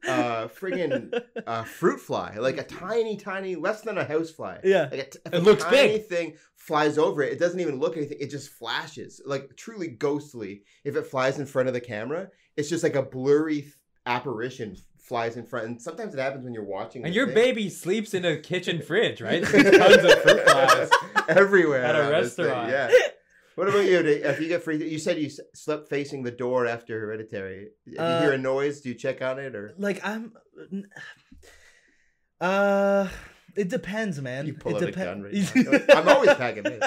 uh, friggin' uh, fruit fly, like a tiny, tiny, less than a house fly. Yeah. Like a t- it looks tiny big. Thing flies over it. It doesn't even look anything. It just flashes, like truly ghostly. If it flies in front of the camera, it's just like a blurry th- apparition flies in front. And sometimes it happens when you're watching. And your thing. Baby sleeps in a kitchen fridge, right? There's tons of fruit flies everywhere at a restaurant. Yeah. What about you? If you get freaked, you said you slept facing the door after Hereditary. If you uh, hear a noise, do you check on it or? Like I'm, uh, it depends, man. You pull it out dep- a gun right now. I'm always packing it.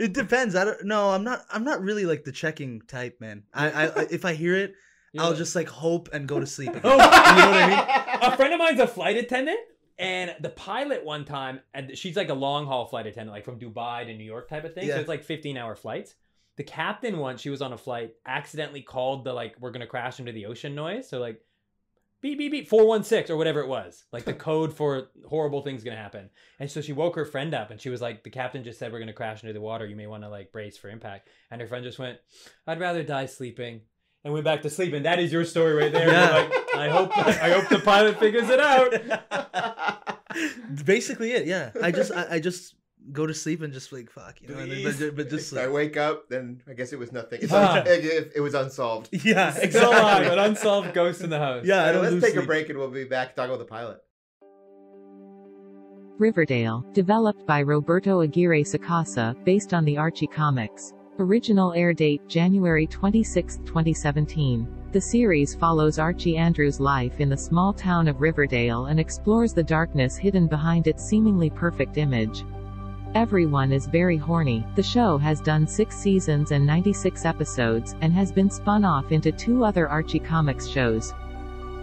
It depends. I don't. No, I'm not. I'm not really like the checking type, man. I, I if I hear it, You're I'll like... just like hope and go to sleep. Again. Oh, you know what I mean? A friend of mine's a flight attendant. And the pilot one time, and she's like a long haul flight attendant, like from Dubai to New York type of thing. Yeah. So it's like fifteen hour flights. The captain once, she was on a flight, accidentally called the like, we're going to crash into the ocean noise. So like, beep, beep, beep, four one six or whatever it was. Like the code for horrible things going to happen. And so she woke her friend up and she was like, the captain just said, we're going to crash into the water. You may want to like brace for impact. And her friend just went, I'd rather die sleeping. And went back to sleep. And that is your story right there. Yeah. Like, I hope I hope the pilot figures it out. Basically it, yeah. I just I, I just go to sleep and just like, fuck. You know, but, but just sleep. I wake up, then I guess it was nothing. It's huh. un- it, it was unsolved. Yeah, exactly. So long, an unsolved ghost in the house. Yeah, I don't let's take sleep. A break and we'll be back talking with the pilot. Riverdale, developed by Roberto Aguirre Sacasa, based on the Archie comics. Original air date January twenty-sixth, twenty seventeen. The series follows Archie Andrews' life in the small town of Riverdale and explores the darkness hidden behind its seemingly perfect image. Everyone is very horny. The show has done six seasons and ninety-six episodes, and has been spun off into two other Archie Comics shows.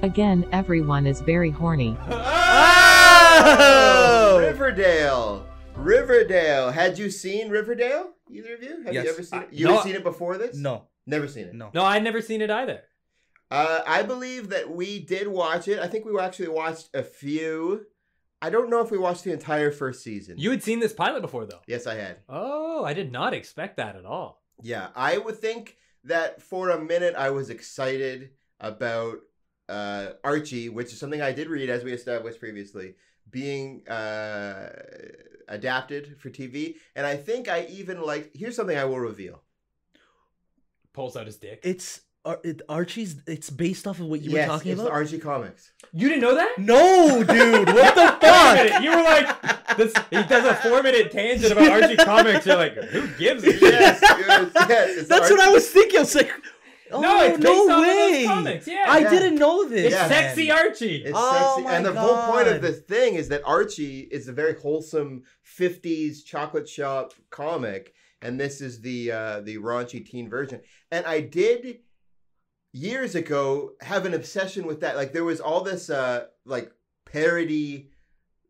Again, everyone is very horny. Oh! Riverdale! Riverdale! Had you seen Riverdale? Either of you? Have yes. you ever seen it? You've no, seen it before this? No. Never seen it? No. No, I'd never seen it either. Uh, I believe that we did watch it. I think we actually watched a few. I don't know if we watched the entire first season. You had seen this pilot before, though. Yes, I had. Oh, I did not expect that at all. Yeah, I would think that for a minute I was excited about uh, Archie, which is something I did read, as we established previously, being... Uh, adapted for T V, and I think I even like. Here's something I will reveal. Pulls out his dick. It's it, Archie's. It's based off of what you yes, were talking it's about. The Archie comics. You didn't know that? No, dude. What the fuck? You were like, this, he does a four minute tangent about Archie comics. You're like, who gives a shit? Yes, yes, yes, That's Archie. What I was thinking. I was like. Oh, no, it's based no on way. Those comics. Yeah, I yeah. didn't know this. It's yeah, sexy man. Archie. It's oh sexy, my and the God. whole point of this thing is that Archie is a very wholesome fifties chocolate shop comic, and this is the uh, the raunchy teen version. And I did years ago have an obsession with that. Like there was all this uh, like parody.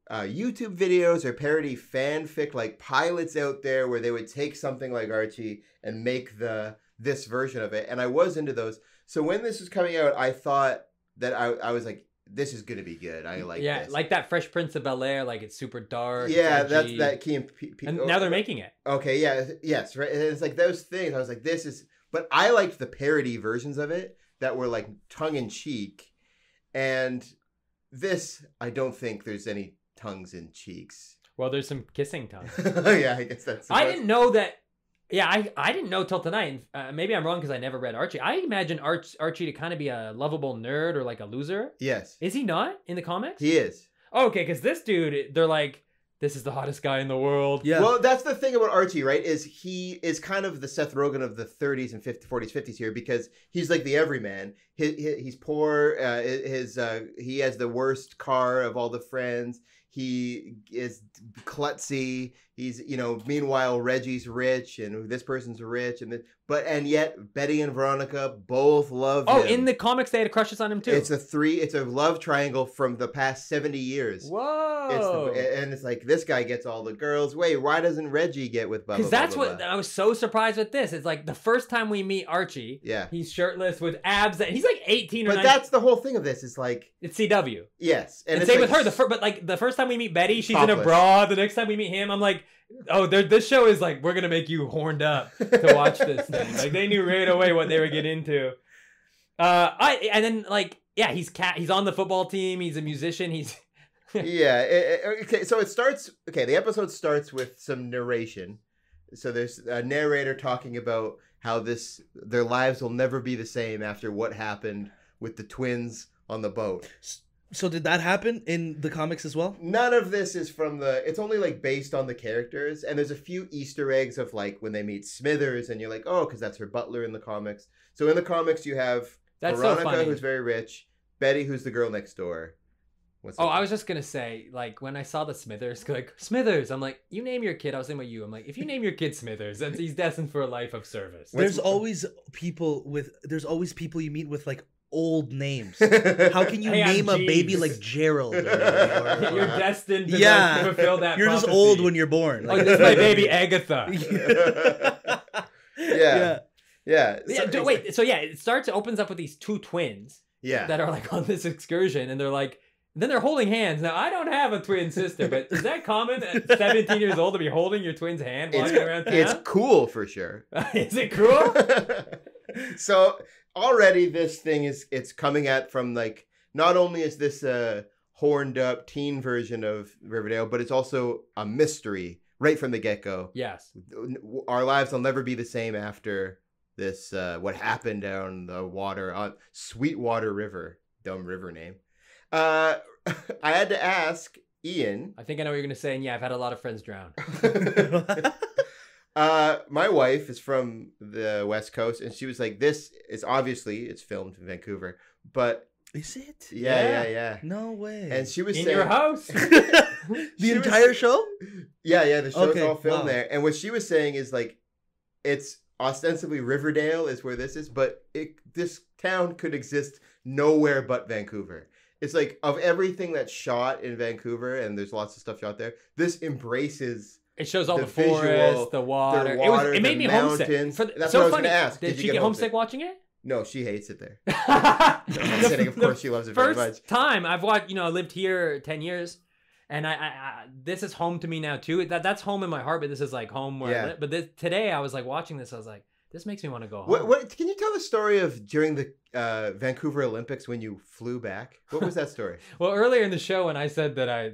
Uh, YouTube videos or parody fanfic like pilots out there where they would take something like Archie and make the this version of it, and I was into those. So when this was coming out, I thought that I I was like, this is gonna be good. I like yeah, this. like that Fresh Prince of Bel Air, like it's super dark. Yeah, that's that key and, P P and now they're making it. Okay, yeah, yes, right. And it's like those things. I was like, this is, but I liked the parody versions of it that were like tongue in cheek, and this I don't think there's any. Tongues and cheeks. Well, there's some kissing tongues. Oh yeah, I guess that's. I didn't know that. Yeah, I I didn't know till tonight. Uh, maybe I'm wrong because I never read Archie. I imagine Arch, Archie to kind of be a lovable nerd or like a loser. Yes. Is he not in the comics? He is. Oh, okay, because this dude, they're like, this is the hottest guy in the world. Yeah. Well, that's the thing about Archie, right? Is he is kind of the Seth Rogen of the thirties and fifties, forties, fifties here because he's like the everyman. He, he, he's poor. Uh, his uh, he has the worst car of all the friends. He is klutzy. He's, you know, meanwhile, Reggie's rich and this person's rich. and this, But and yet Betty and Veronica both love oh, him. Oh, in the comics, they had crushes on him, too. It's a three. It's a love triangle from the past seventy years. Whoa. It's the, and it's like this guy gets all the girls. Wait, why doesn't Reggie get with Bubba? Because that's blah, blah, what blah. I was so surprised with this. It's like the first time we meet Archie. Yeah. He's shirtless with abs. That, he's like eighteen or nineteen. But that's the whole thing of this. It's like. It's C W. Yes. And, and it's same like, with her. The fir but like the first time we meet Betty, she's topless. In a bra. The next time we meet him, I'm like, oh, this show is like, we're going to make you horned up to watch this thing. Like, they knew right away what they would get into. Uh, I And then, like, yeah, he's cat. He's on the football team. He's a musician. He's... yeah. It, it, okay, so it starts... Okay, the episode starts with some narration. So there's a narrator talking about how this their lives will never be the same after what happened with the twins on the boat. So did that happen in the comics as well? None of this is from the... It's only, like, based on the characters. And there's a few Easter eggs of, like, when they meet Smithers. And you're like, oh, because that's her butler in the comics. So in the comics, you have that's Veronica, so who's very rich. Betty, who's the girl next door. What's oh, I was just going to say, like, when I saw the Smithers, like, Smithers. I'm like, you name your kid. I was thinking about you. I'm like, if you name your kid Smithers, then he's destined for a life of service. There's What's... always people with... There's always people you meet with, like... old names. How can you hey, name a baby like Gerald? Or, or, or, you're destined to yeah. fulfill that You're prophecy. Just old when you're born. Like, oh, this is my baby Agatha. yeah. Yeah. Yeah. yeah. So, wait, so yeah, it starts, it opens up with these two twins yeah. that are like on this excursion and they're like, then they're holding hands. Now, I don't have a twin sister, but is that common at seventeen years old to be holding your twin's hand walking it's, around town? It's cool for sure. Is it cool? So... Already this thing is, it's coming at from like, not only is this a horned up teen version of Riverdale, but it's also a mystery right from the get-go. Yes. Our lives will never be the same after this, uh, what happened down the water, on Sweetwater River, dumb river name. Uh, I had to ask Ian. I think I know what you're going to say, and yeah, I've had a lot of friends drown. Uh, my wife is from the West Coast, and she was like, "This is obviously it's filmed in Vancouver, but is it? Yeah, yeah, yeah. yeah. No way." And she was in saying, your house the entire was, show. Yeah, yeah, the show's okay, all filmed wow. there. And what she was saying is like, it's ostensibly Riverdale is where this is, but it this town could exist nowhere but Vancouver. It's like of everything that's shot in Vancouver, and there's lots of stuff shot there. This embraces. It shows all the, the forest, visual, the water. The water it, was, it made me mountains. homesick. For the, That's so what funny. I was going to ask. Did, Did you she get, get homesick, homesick watching it? No, she hates it there. Of course, she loves it very much. First time I've watched, you know, I lived here ten years, and I, I, I this is home to me now too. That that's home in my heart, but this is like home where. Yeah. I live. But this, today I was like watching this, I was like, this makes me want to go home. What, what, can you tell the story of during the uh, Vancouver Olympics when you flew back? What was that story? Well, earlier in the show, when I said that I.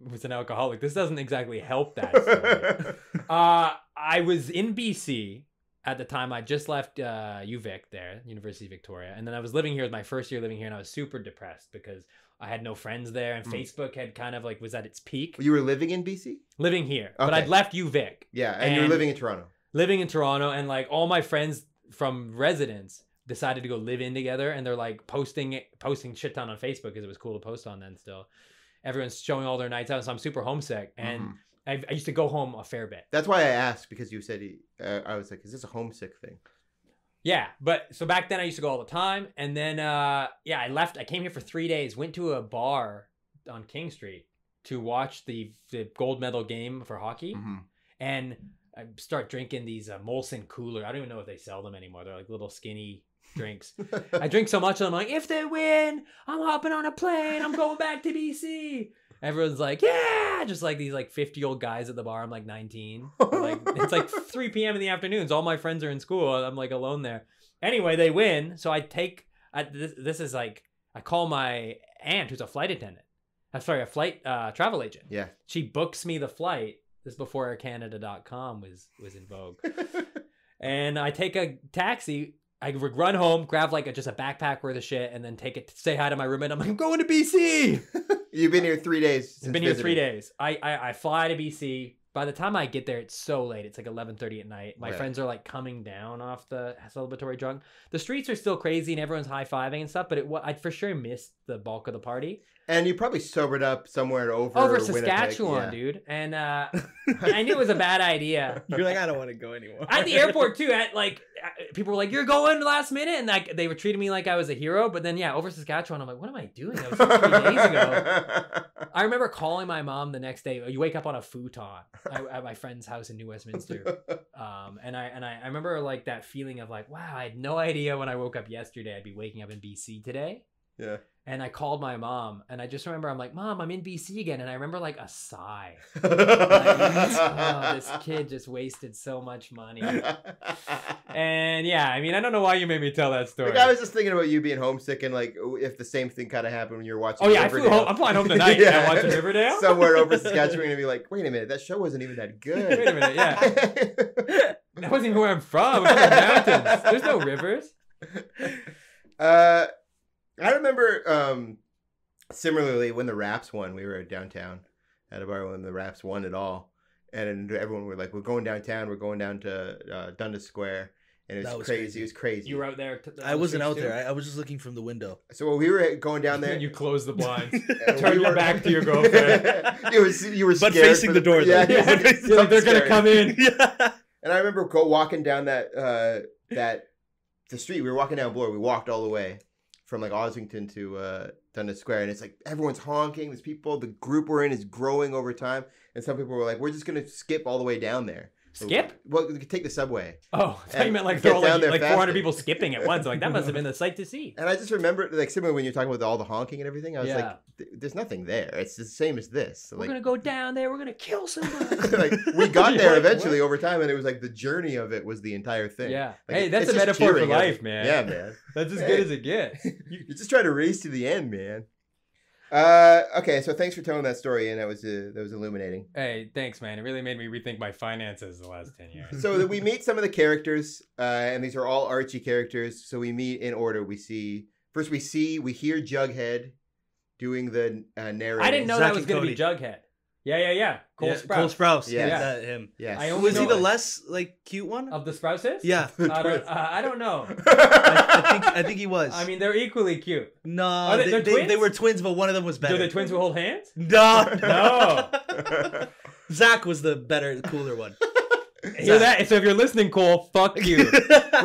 was an alcoholic. This doesn't exactly help that story. uh, I was in B C at the time. I just left uh, UVic there, University of Victoria. And then I was living here, my first year living here, and I was super depressed because I had no friends there and mm. Facebook had kind of like, was at its peak. You were living in B C? Living here. Okay. But I'd left UVic. Yeah, and, and you were living in Toronto. Living in Toronto and like all my friends from residence decided to go live in together, and they're like posting posting shit ton on Facebook because it was cool to post on then still. Everyone's showing all their nights out, so I'm super homesick, and mm. I, I used to go home a fair bit. That's why I asked, because you said, he, uh, I was like, is this a homesick thing? Yeah, but so back then I used to go all the time, and then, uh, yeah, I left, I came here for three days, went to a bar on King Street to watch the, the gold medal game for hockey, mm-hmm. and I start drinking these uh, Molson Cooler. I don't even know if they sell them anymore. They're like little skinny drinks. I drink so much, and I'm like, if they win, I'm hopping on a plane. I'm going back to D C. Everyone's like, yeah, just like these like fifty-year-old guys at the bar. I'm like nineteen. I'm like, it's like three p.m. in the afternoons. All my friends are in school. I'm like alone there. Anyway, they win. So I take, I, this, this is like, I call my aunt, who's a flight attendant. I'm sorry, a flight uh, travel agent. Yeah. She books me the flight. This is before air canada dot com was, was in vogue. And I take a taxi. I run home, grab like a, just a backpack worth of shit, and then take it to say hi to my roommate. I'm like, I'm going to B C. You've been here three days. Since I've been here visiting. three days. I, I I fly to B C. By the time I get there, it's so late. It's like eleven thirty at night. My right. friends are like coming down off the celebratory drunk. The streets are still crazy and everyone's high-fiving and stuff, but it I for sure missed the bulk of the party. And you probably sobered up somewhere over Over Saskatchewan, Winnipeg, yeah. dude. And uh, I knew it was a bad idea. You're like, I don't want to go anymore. At the airport, too. At like, people were like, you're going last minute. And like, they were treating me like I was a hero. But then, yeah, over Saskatchewan, I'm like, what am I doing? That was like three days ago. I remember calling my mom the next day. You wake up on a futon I, at my friend's house in New Westminster. Um, and I and I, I remember like that feeling of like, wow, I had no idea when I woke up yesterday I'd be waking up in B C today. Yeah. And I called my mom, and I just remember I'm like, Mom, I'm in B C again. And I remember like a sigh. Like, oh, this kid just wasted so much money. And yeah, I mean, I don't know why you made me tell that story. Like, I was just thinking about you being homesick and like if the same thing kind of happened when you were watching oh, yeah, Riverdale. Oh, yeah, I'm flying home tonight. Yeah, and I'm watching Riverdale. Somewhere over Saskatchewan and be like, wait a minute, that show wasn't even that good. Wait a minute, yeah. That wasn't even where I'm from. I'm from the mountains. There's no rivers. Uh... I remember, um, similarly, when the Raps won, we were downtown at a bar when the Raps won it all. And everyone were like, we're going downtown. We're going down to uh, Dundas Square. And it was, was crazy. crazy. It was crazy. You were out there. T- I wasn't out too. there. I, I was just looking from the window. So when we were going down there. You closed the blinds. Turned we your were... back to your girlfriend. It was, you were scared. But facing the, the door, yeah, though. Yeah, yeah. You're like, they're going to come in. Yeah. And I remember go walking down that, uh, that the street. We were walking down Bloor. We walked all the way from like Ossington to uh, Dundas Square. And it's like, everyone's honking. There's people, the group we're in is growing over time. And some people were like, we're just going to skip all the way down there. Skip? Well, we could take the subway. Oh, I thought you meant like they're all like, like four hundred people skipping at once. Like, that must have been the sight to see. And I just remember, like, similar when you're talking about all the honking and everything, I was yeah. like, there's nothing there. It's the same as this. So, we're like, going to go down there. We're going to kill somebody. Like, we got there eventually over time, and it was like the journey of it was the entire thing. Yeah. Like, hey, that's a metaphor for life, man. Yeah, man. That's as hey. good as it gets. You just try to race to the end, man. Uh okay, so thanks for telling that story, and that was uh, that was illuminating. Hey, thanks, man. It really made me rethink my finances the last ten years. So we meet some of the characters, uh, and these are all Archie characters. So we meet in order. We see first, we see we hear Jughead doing the uh, narrating. I didn't know Zach that was going to be Jughead. Yeah, yeah, yeah. Cole yeah, Sprouse. Cole Sprouse. Yeah, yeah. That him. Yeah. I only was he the it. less like cute one of the Sprouses? Yeah. I don't, uh, I don't know. I, I think I think he was. I mean, they're equally cute. No, they, they, they, they were twins, but one of them was better. Do the twins who hold hands? No, no. Zach was the better, cooler one. Hear that? So if you're listening, Cole, fuck you.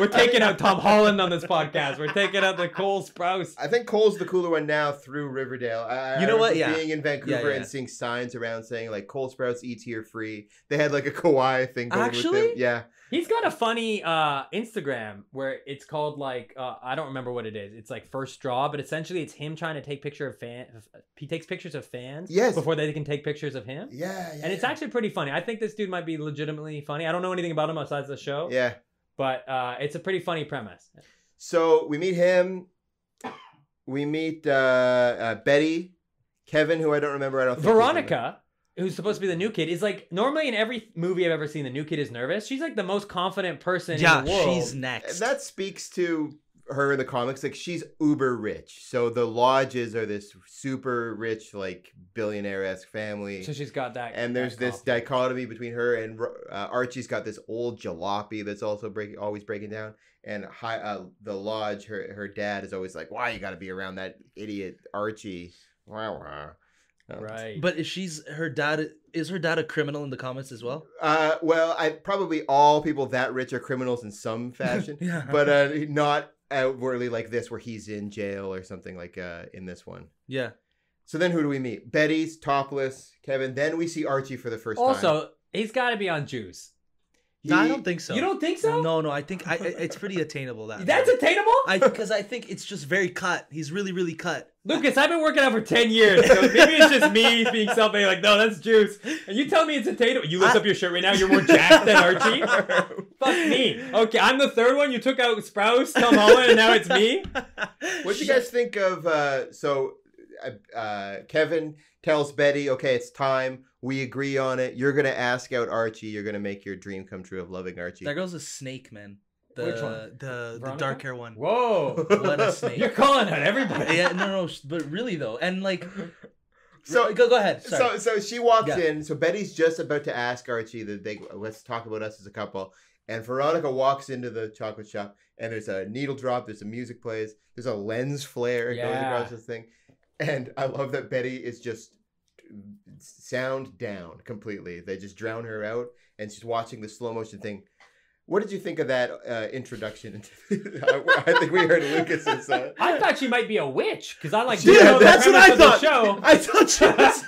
We're taking out Tom Holland on this podcast. We're taking out the Cole Sprouse. I think Cole's the cooler one now through Riverdale. I, you know I what? Yeah. Being in Vancouver yeah, yeah. and seeing signs around saying like Cole Sprouse E-tier free. They had like a Kawhi thing going Actually, with them. Yeah. He's got a funny uh, Instagram where it's called like, uh, I don't remember what it is. It's like First Draw, but essentially it's him trying to take picture of fan. He takes pictures of fans yes. before they can take pictures of him. Yeah, yeah. And it's yeah. actually pretty funny. I think this dude might be legitimately funny. I don't know anything about him besides the show. Yeah. But uh, it's a pretty funny premise. So we meet him. We meet uh, uh, Betty, Kevin, who I don't remember. I don't think Veronica, who's supposed to be the new kid, is like normally in every movie I've ever seen, the new kid is nervous. She's like the most confident person yeah, in the world. Yeah, she's next. And that speaks to her in the comics, like, she's uber rich. So the Lodges are this super rich, like, billionaire-esque family. So she's got that. And there's that this conflict. dichotomy between her and uh, Archie's got this old jalopy that's also breaking, always breaking down. And high, uh, the Lodge, her her dad is always like, "Why you got to be around that idiot Archie?" Wow, wow. Um, right. But is she's her dad? Is her dad a criminal in the comics as well? Uh, well, I probably all people that rich are criminals in some fashion, yeah. but uh, not outwardly like this, where he's in jail or something like uh, in this one. Yeah. So then, who do we meet? Betty's topless. Kevin. Then we see Archie for the first also, time. Also, he's got to be on juice. He, no, I don't think so. You don't think so? No, no. I think I, it's pretty attainable. That That's way. attainable? I Because I think it's just very cut. He's really, really cut. Lucas, I've been working out for ten years. So maybe it's just me being something like, no, that's juice. And you tell me it's attainable. You lift I, up your shirt right now. You're more jacked than Archie. Fuck me. Okay, I'm the third one. You took out Sprouse, Tom Holland, and now it's me. What do you guys think of... Uh, so uh, Kevin tells Betty, okay, it's time. We agree on it. You're going to ask out Archie. You're going to make your dream come true of loving Archie. That girl's a snake, man. The, Which one? The, the dark hair one. Whoa. What a snake. You're calling out everybody. Yeah, no, no. But really, though. And like... So go, go ahead. Sorry. So so she walks yeah. in. So Betty's just about to ask Archie that they, let's talk about us as a couple. And Veronica walks into the chocolate shop. And there's a needle drop. There's some music plays. There's a lens flare yeah. going across this thing. And I love that Betty is just... sound down completely. They just drown her out, and she's watching the slow motion thing. What did you think of that uh, introduction? I, I think we heard Lucas's. Uh... I thought she might be a witch because I like. She, yeah, that's what I thought. Show. I thought she was.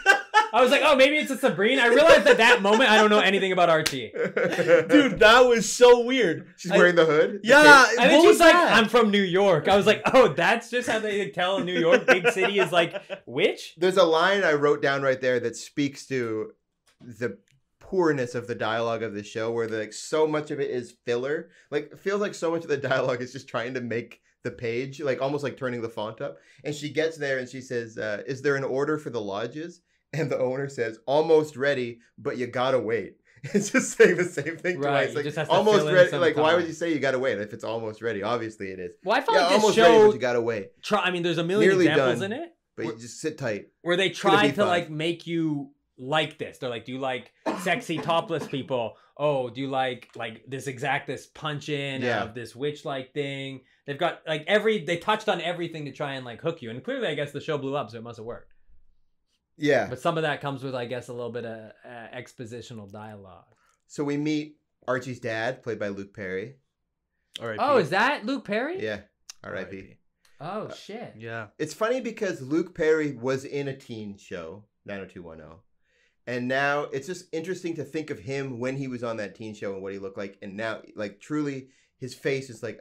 I was like, oh, maybe it's a Sabrina. I realized at that moment I don't know anything about Archie. Dude, that was so weird. She's I, wearing the hood? Yeah. And then she's like, I'm from New York. I was like, oh, that's just how they tell in New York. Big city is like, witch? There's a line I wrote down right there that speaks to the poorness of the dialogue of the show where like so much of it is filler. Like, it feels like so much of the dialogue is just trying to make the page, like almost like turning the font up. And she gets there and she says, uh, is there an order for the Lodges? And the owner says, almost ready, but you gotta wait. It's just saying the same thing right. twice. Like, almost ready. Like, time. Why would you say you gotta wait if it's almost ready? Obviously, it is. Well, I feel yeah, like this almost show, ready, but you gotta wait. Try, I mean, there's a million Nearly examples done, in it. But where, you just sit tight. Where they try to fun. like make you like this. They're like, do you like sexy topless people? Oh, do you like like this exact this punch in yeah. of this witch like thing? They've got like every they touched on everything to try and like hook you. And clearly, I guess the show blew up, so it must have worked. Yeah. But some of that comes with, I guess, a little bit of uh, expositional dialogue. So we meet Archie's dad, played by Luke Perry. R I P Oh, is that Luke Perry? Yeah. R I P Oh, uh, shit. Yeah. It's funny because Luke Perry was in a teen show, nine oh two one oh. And now it's just interesting to think of him when he was on that teen show and what he looked like. And now, like, truly, his face is like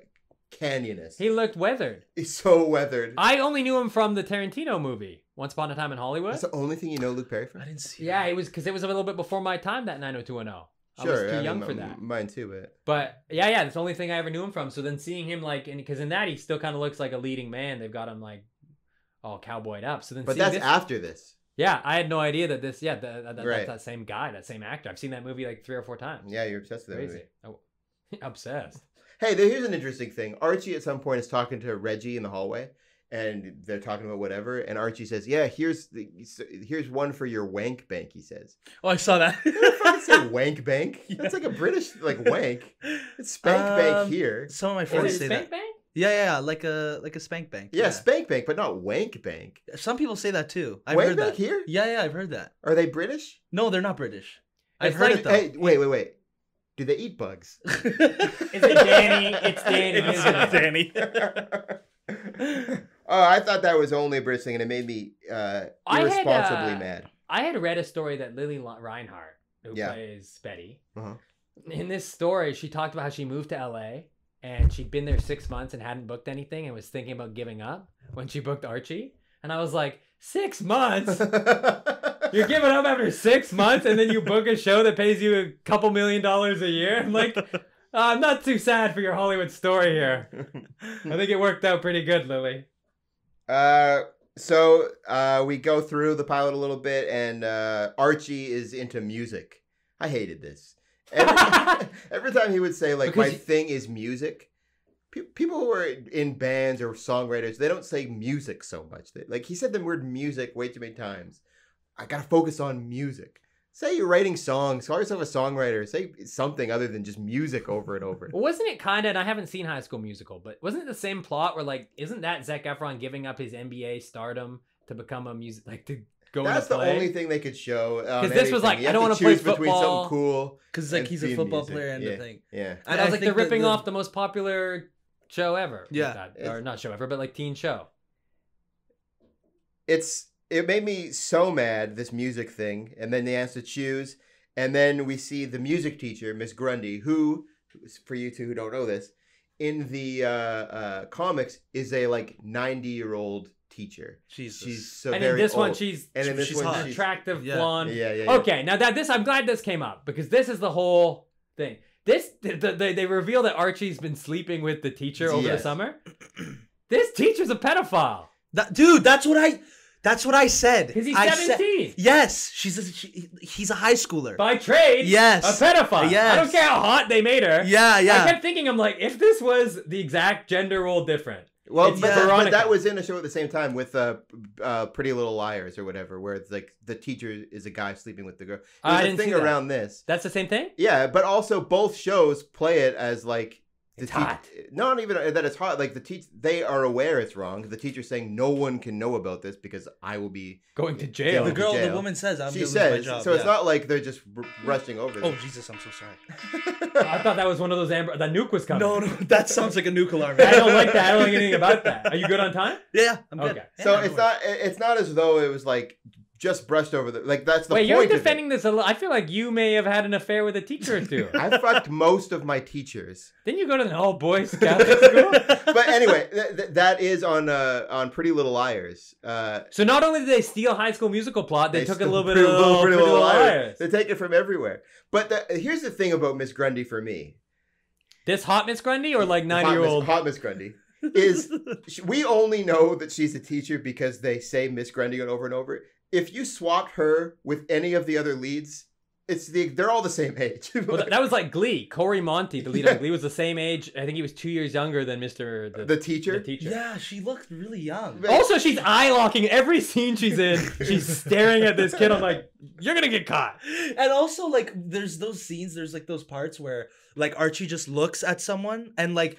canyonous. He looked weathered. He's so weathered. I only knew him from the Tarantino movie. Once Upon a Time in Hollywood. That's the only thing you know Luke Perry from? I didn't see Yeah, that. it was because it was a little bit before my time, that nine oh two one oh. I sure, was too I young mean, for that. Mine too, but... But, yeah, yeah, that's the only thing I ever knew him from. So then seeing him, like... Because in that, he still kind of looks like a leading man. They've got him, like, all cowboyed up. So then But that's this, after this. Yeah, I had no idea that this... Yeah, the, the, the, right. that's that same guy, that same actor. I've seen that movie, like, three or four times. Yeah, you're obsessed with that Crazy. movie. Oh, obsessed. Hey, here's an interesting thing. Archie, at some point, is talking to Reggie in the hallway. And they're talking about whatever, and Archie says, "Yeah, here's the, here's one for your wank bank." He says, "Oh, I saw that." I say wank bank. Yeah. That's like a British like wank. It's spank um, bank here. Some of my friends Is it say spank that. Bank? Yeah, yeah, like a like a spank bank. Yeah, yeah, spank bank, but not wank bank. Some people say that too. I've wank heard bank that here. Yeah, yeah, I've heard that. Are they British? No, they're not British. I've it's heard like, it though. Hey, wait, wait, wait. Do they eat bugs? Is it Danny? It's Danny. It's Danny. Oh, I thought that was only a British thing, and it made me uh, irresponsibly I had, uh, mad. I had read a story that Lily Reinhardt, who yeah. plays Betty, uh-huh. in this story, she talked about how she moved to L A, and she'd been there six months and hadn't booked anything and was thinking about giving up when she booked Archie. And I was like, six months? You're giving up after six months, and then you book a show that pays you a couple million dollars a year? I'm like... Uh, I'm not too sad for your Hollywood story here. I think it worked out pretty good, Lily. Uh, so uh, we go through the pilot a little bit, and uh, Archie is into music. I hated this. Every, every time he would say, like, because my he... thing is music, pe people who are in bands or songwriters, they don't say music so much. They, like, he said the word music way too many times. I gotta focus on music. Say you're writing songs. Call yourself a songwriter. Say something other than just music over and over. Well, wasn't it kind of, and I haven't seen High School Musical, but wasn't it the same plot where, like, isn't that Zac Efron giving up his N B A stardom to become a music, like, to go That's the play? only thing they could show. Because this anything. was like, you I don't want to play football. Between something cool. Because, like, he's a football music. player and yeah. the thing. Yeah. And, and I was I like, they're ripping the... off the most popular show ever. Yeah. Like or not show ever, but, like, teen show. It's... It made me so mad, this music thing. And then they asked to choose. And then we see the music teacher, Miss Grundy, who, for you two who don't know this, in the uh, uh, comics is a, like, ninety-year-old teacher. Jesus. She's so and very in this old. one, she's, and in this she's one, she's attractive, yeah. blonde. Yeah, yeah, yeah, yeah. Okay, now that this, I'm glad this came up because this is the whole thing. This, the, the, they reveal that Archie's been sleeping with the teacher over yes. the summer. This teacher's a pedophile. That, dude, that's what I... That's what I said. Because he's seventeen. I said, yes. She's a, she, he's a high schooler. By trade. Yes. A pedophile. Yes. I don't care how hot they made her. Yeah, yeah. I kept thinking, I'm like, if this was the exact gender role different. Well, but, yeah. but that was in a show at the same time with uh, uh, Pretty Little Liars or whatever, where it's like the teacher is a guy sleeping with the girl. There's I didn't a thing see that. around this. That's the same thing? Yeah, but also both shows play it as like, The it's hot. Not even that it's hot. Like the teach, they are aware it's wrong. The teacher's saying no one can know about this because I will be going to jail. Going the girl, jail. the woman says, "I'm she says, lose my job." So yeah. it's not like they're just r rushing over. Oh them. Jesus, I'm so sorry. I thought that was one of those amber. The nuke was coming. No, no, that sounds like a nuke alarm. I don't like that. I don't like anything about that. Are you good on time? Yeah, I'm okay. good. So yeah, it's not. It's not as though it was like. Just brushed over the like. That's the Wait, point. Wait, you're defending this a lot. I feel like you may have had an affair with a teacher or two. I fucked most of my teachers. Didn't you go to an all boys Catholic school? But anyway, th th that is on uh, on Pretty Little Liars. Uh, so not only did they steal High School Musical plot, they, they took a little bit of Pretty Little, pretty little liars. liars. They take it from everywhere. But the, here's the thing about Miss Grundy for me. This hot Miss Grundy or like ninety year old hot Miss Grundy. Is we only know that she's a teacher because they say Miss Grundy over and over. If you swapped her with any of the other leads, it's the they're all the same age. Well, that was like Glee. Cory Monty, the lead yeah. on Glee, was the same age. I think he was two years younger than Mister The, the teacher. The teacher. Yeah, she looked really young. But also, she's eye locking every scene she's in. She's staring at this kid. I'm like, you're gonna get caught. And also, like, there's those scenes. There's like those parts where like Archie just looks at someone and like.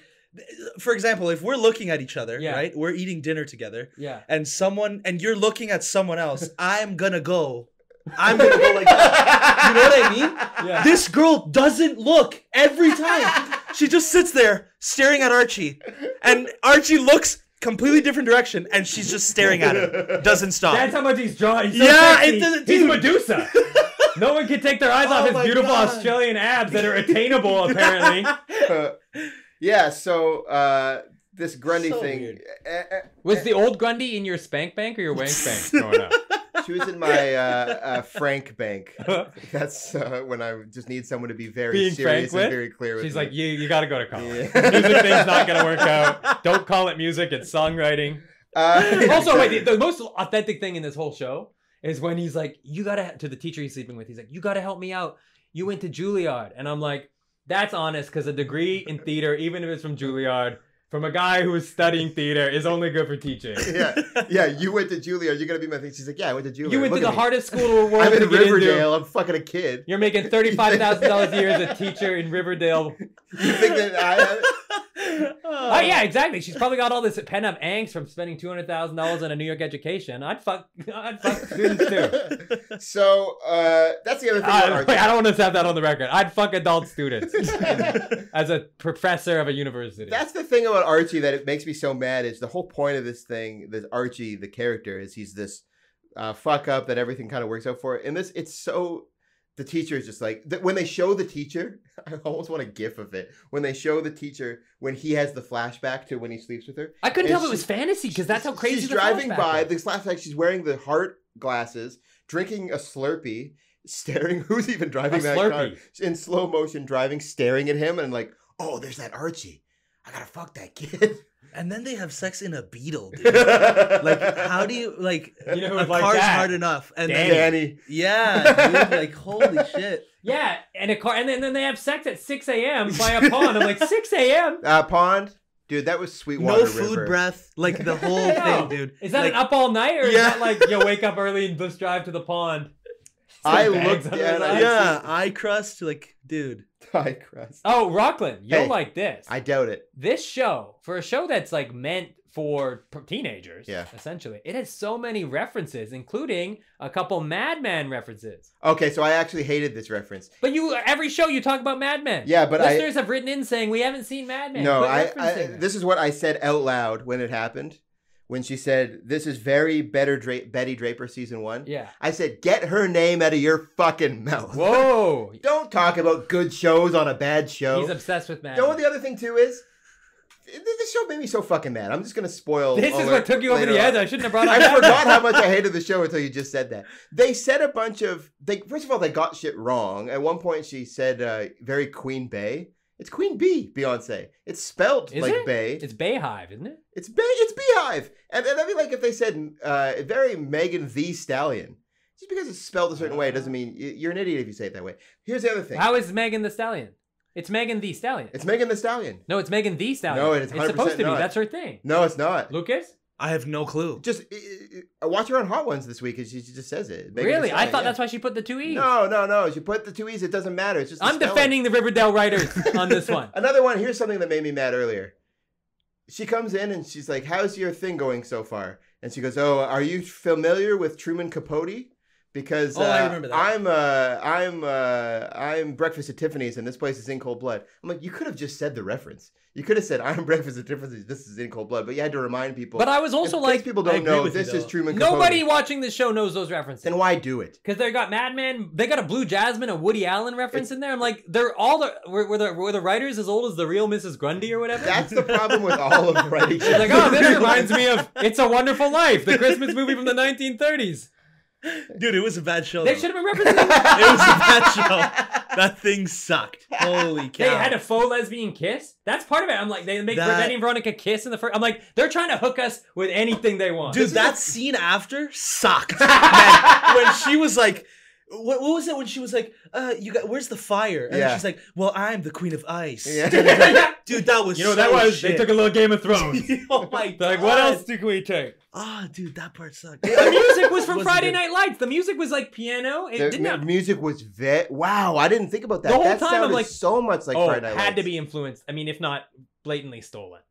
For example, if we're looking at each other, yeah. right? We're eating dinner together. Yeah. And someone, and you're looking at someone else. I'm gonna go. I'm gonna go like that. You know what I mean? Yeah. This girl doesn't look every time. She just sits there staring at Archie. And Archie looks completely different direction and she's just staring at him. Doesn't stop. That's how much he's drawing. He's so yeah, sexy. It doesn't, he's Medusa. No one can take their eyes oh off his beautiful God. Australian abs that are attainable, apparently. Uh, Yeah, so uh, this Grundy so thing. Uh, uh, was the old Grundy in your spank bank or your wank bank? No, no. She was in my uh, uh, Frank bank. That's uh, when I just need someone to be very Being serious and with? very clear with She's me. like, you you got to go to college. Yeah. Music thing's not going to work out. Don't call it music. It's songwriting. Uh, also, wait, the, the most authentic thing in this whole show is when he's like, you got to, to the teacher he's sleeping with, he's like, you got to help me out. You went to Juilliard. And I'm like, that's honest, because a degree in theater, even if it's from Juilliard, from a guy who is studying theater, is only good for teaching. Yeah, yeah. You went to Juilliard. You're gonna be my thing. She's like, yeah, I went to Juilliard. You went Look to the me. hardest school in the world. I'm in Riverdale. I'm fucking a kid. You're making thirty-five thousand dollars a year as a teacher in Riverdale. You think that I? Oh yeah, exactly. She's probably got all this pent-up angst from spending two hundred thousand dollars on a New York education. I'd fuck, I'd fuck students too. So uh, that's the other thing. Uh, wait, I don't want to have that on the record. I'd fuck adult students as a professor of a university. That's the thing about Archie that it makes me so mad. Is the whole point of this thing? This Archie, the character, is he's this uh, fuck up that everything kind of works out for. And this, it's so. The teacher is just like, when they show the teacher, I almost want a gif of it. When they show the teacher, when he has the flashback to when he sleeps with her. I couldn't tell if it was fantasy, because that's how crazy she's the driving by, is. This flashback, she's wearing the heart glasses, drinking a Slurpee, staring, who's even driving a that Slurpee. car? In slow motion driving, staring at him, and like, oh, there's that Archie. I gotta fuck that kid. And then they have sex in a Beetle, dude. Like, how do you, like, you know, a like car's that. hard enough. And Danny. Then, Danny. Yeah, dude, like, holy shit. Yeah, and a car, and then, and then they have sex at six a m by a pond. I'm like, six a m? Uh, pond? Dude, that was Sweetwater River. No food breath. Like, the whole thing, dude. Is that like, an up all night? Or yeah. is that like, you wake up early and just drive to the pond? I looked at it. Yeah, eye crust. Like, dude. Eye crust. Oh, Rockland, you'll hey, like this. I doubt it. This show, for a show that's like meant for teenagers, yeah. essentially, it has so many references, including a couple Mad Men references. Okay, so I actually hated this reference. But you, every show you talk about Mad Men. Yeah, but Listeners I, have written in saying, we haven't seen Mad Men. No, I, I, this is what I said out loud when it happened. When she said, this is very better Dra- Betty Draper season one. Yeah. I said, get her name out of your fucking mouth. Whoa. Don't talk about good shows on a bad show. He's obsessed with Mad Men. You know what the other thing too is? This show made me so fucking mad. I'm just going to spoil. This is what took you over the edge. I shouldn't have brought up. I forgot how much I hated the show until you just said that. They said a bunch of, they, first of all, they got shit wrong. At one point she said, uh, very Queen Bey. It's Queen Bee, Beyonce. It's spelled is like it? Bay. It's Bayhive, isn't it? It's Bay. It's Beehive. And that'd be like if they said uh, very Megan the Stallion. Just because it's spelled a certain way doesn't mean you're an idiot if you say it that way. Here's the other thing. How is Megan the Stallion? It's Megan the Stallion. It's Megan the Stallion. No, it's Megan the Stallion. No, it's one hundred percent It's supposed to not. be. That's her thing. No, it's not. Lucas? I have no clue. Just uh, watch her on Hot Ones this week, and she just says it. Megan really? I thought yeah. that's why she put the two E's. No, no, no. She put the two E's. It doesn't matter. It's just. I'm spelling. defending the Riverdale writers on this one. Another one. Here's something that made me mad earlier. She comes in and she's like, "How's your thing going so far?" And she goes, "Oh, are you familiar with Truman Capote? Because uh, oh, I remember that. I'm uh, I'm uh, I'm Breakfast at Tiffany's, and this place is In Cold Blood." I'm like, you could have just said the reference. You could have said, I'm Breakfast at Tiffany's, this is In Cold Blood, but you had to remind people. But I was also in like... people don't know, this is Truman Capote. Nobody watching this show knows those references. Then why do it? Because they got Mad Men, they got a Blue Jasmine, a Woody Allen reference it's, in there. I'm like, they're all the... Were, were the were the writers as old as the real Missus Grundy or whatever? That's the problem with all of the writing. It's like, oh, this reminds me of It's a Wonderful Life, the Christmas movie from the nineteen thirties. Dude, it was a bad show. They though. should have been representing it. It was a bad show. That thing sucked. Holy cow. They had a faux lesbian kiss? That's part of it. I'm like, they make that... Betty and Veronica kiss in the first... I'm like, they're trying to hook us with anything they want. Dude, this that a... scene after sucked. Man, when she was like... What, what was it when she was like, uh, you got, where's the fire? And yeah. then she's like, well, I'm the queen of ice. Yeah. Dude, that was You know what so that was? Shit. They took a little Game of Thrones. Oh my God. Like, what else did we take? Ah, oh, dude, that part sucked. The music was from Friday Night Lights. The music was like piano. It the didn't have... music was very, wow, I didn't think about that. The whole that time I'm like, so much like oh, Friday Night Lights. Had to be influenced. I mean, if not blatantly stolen.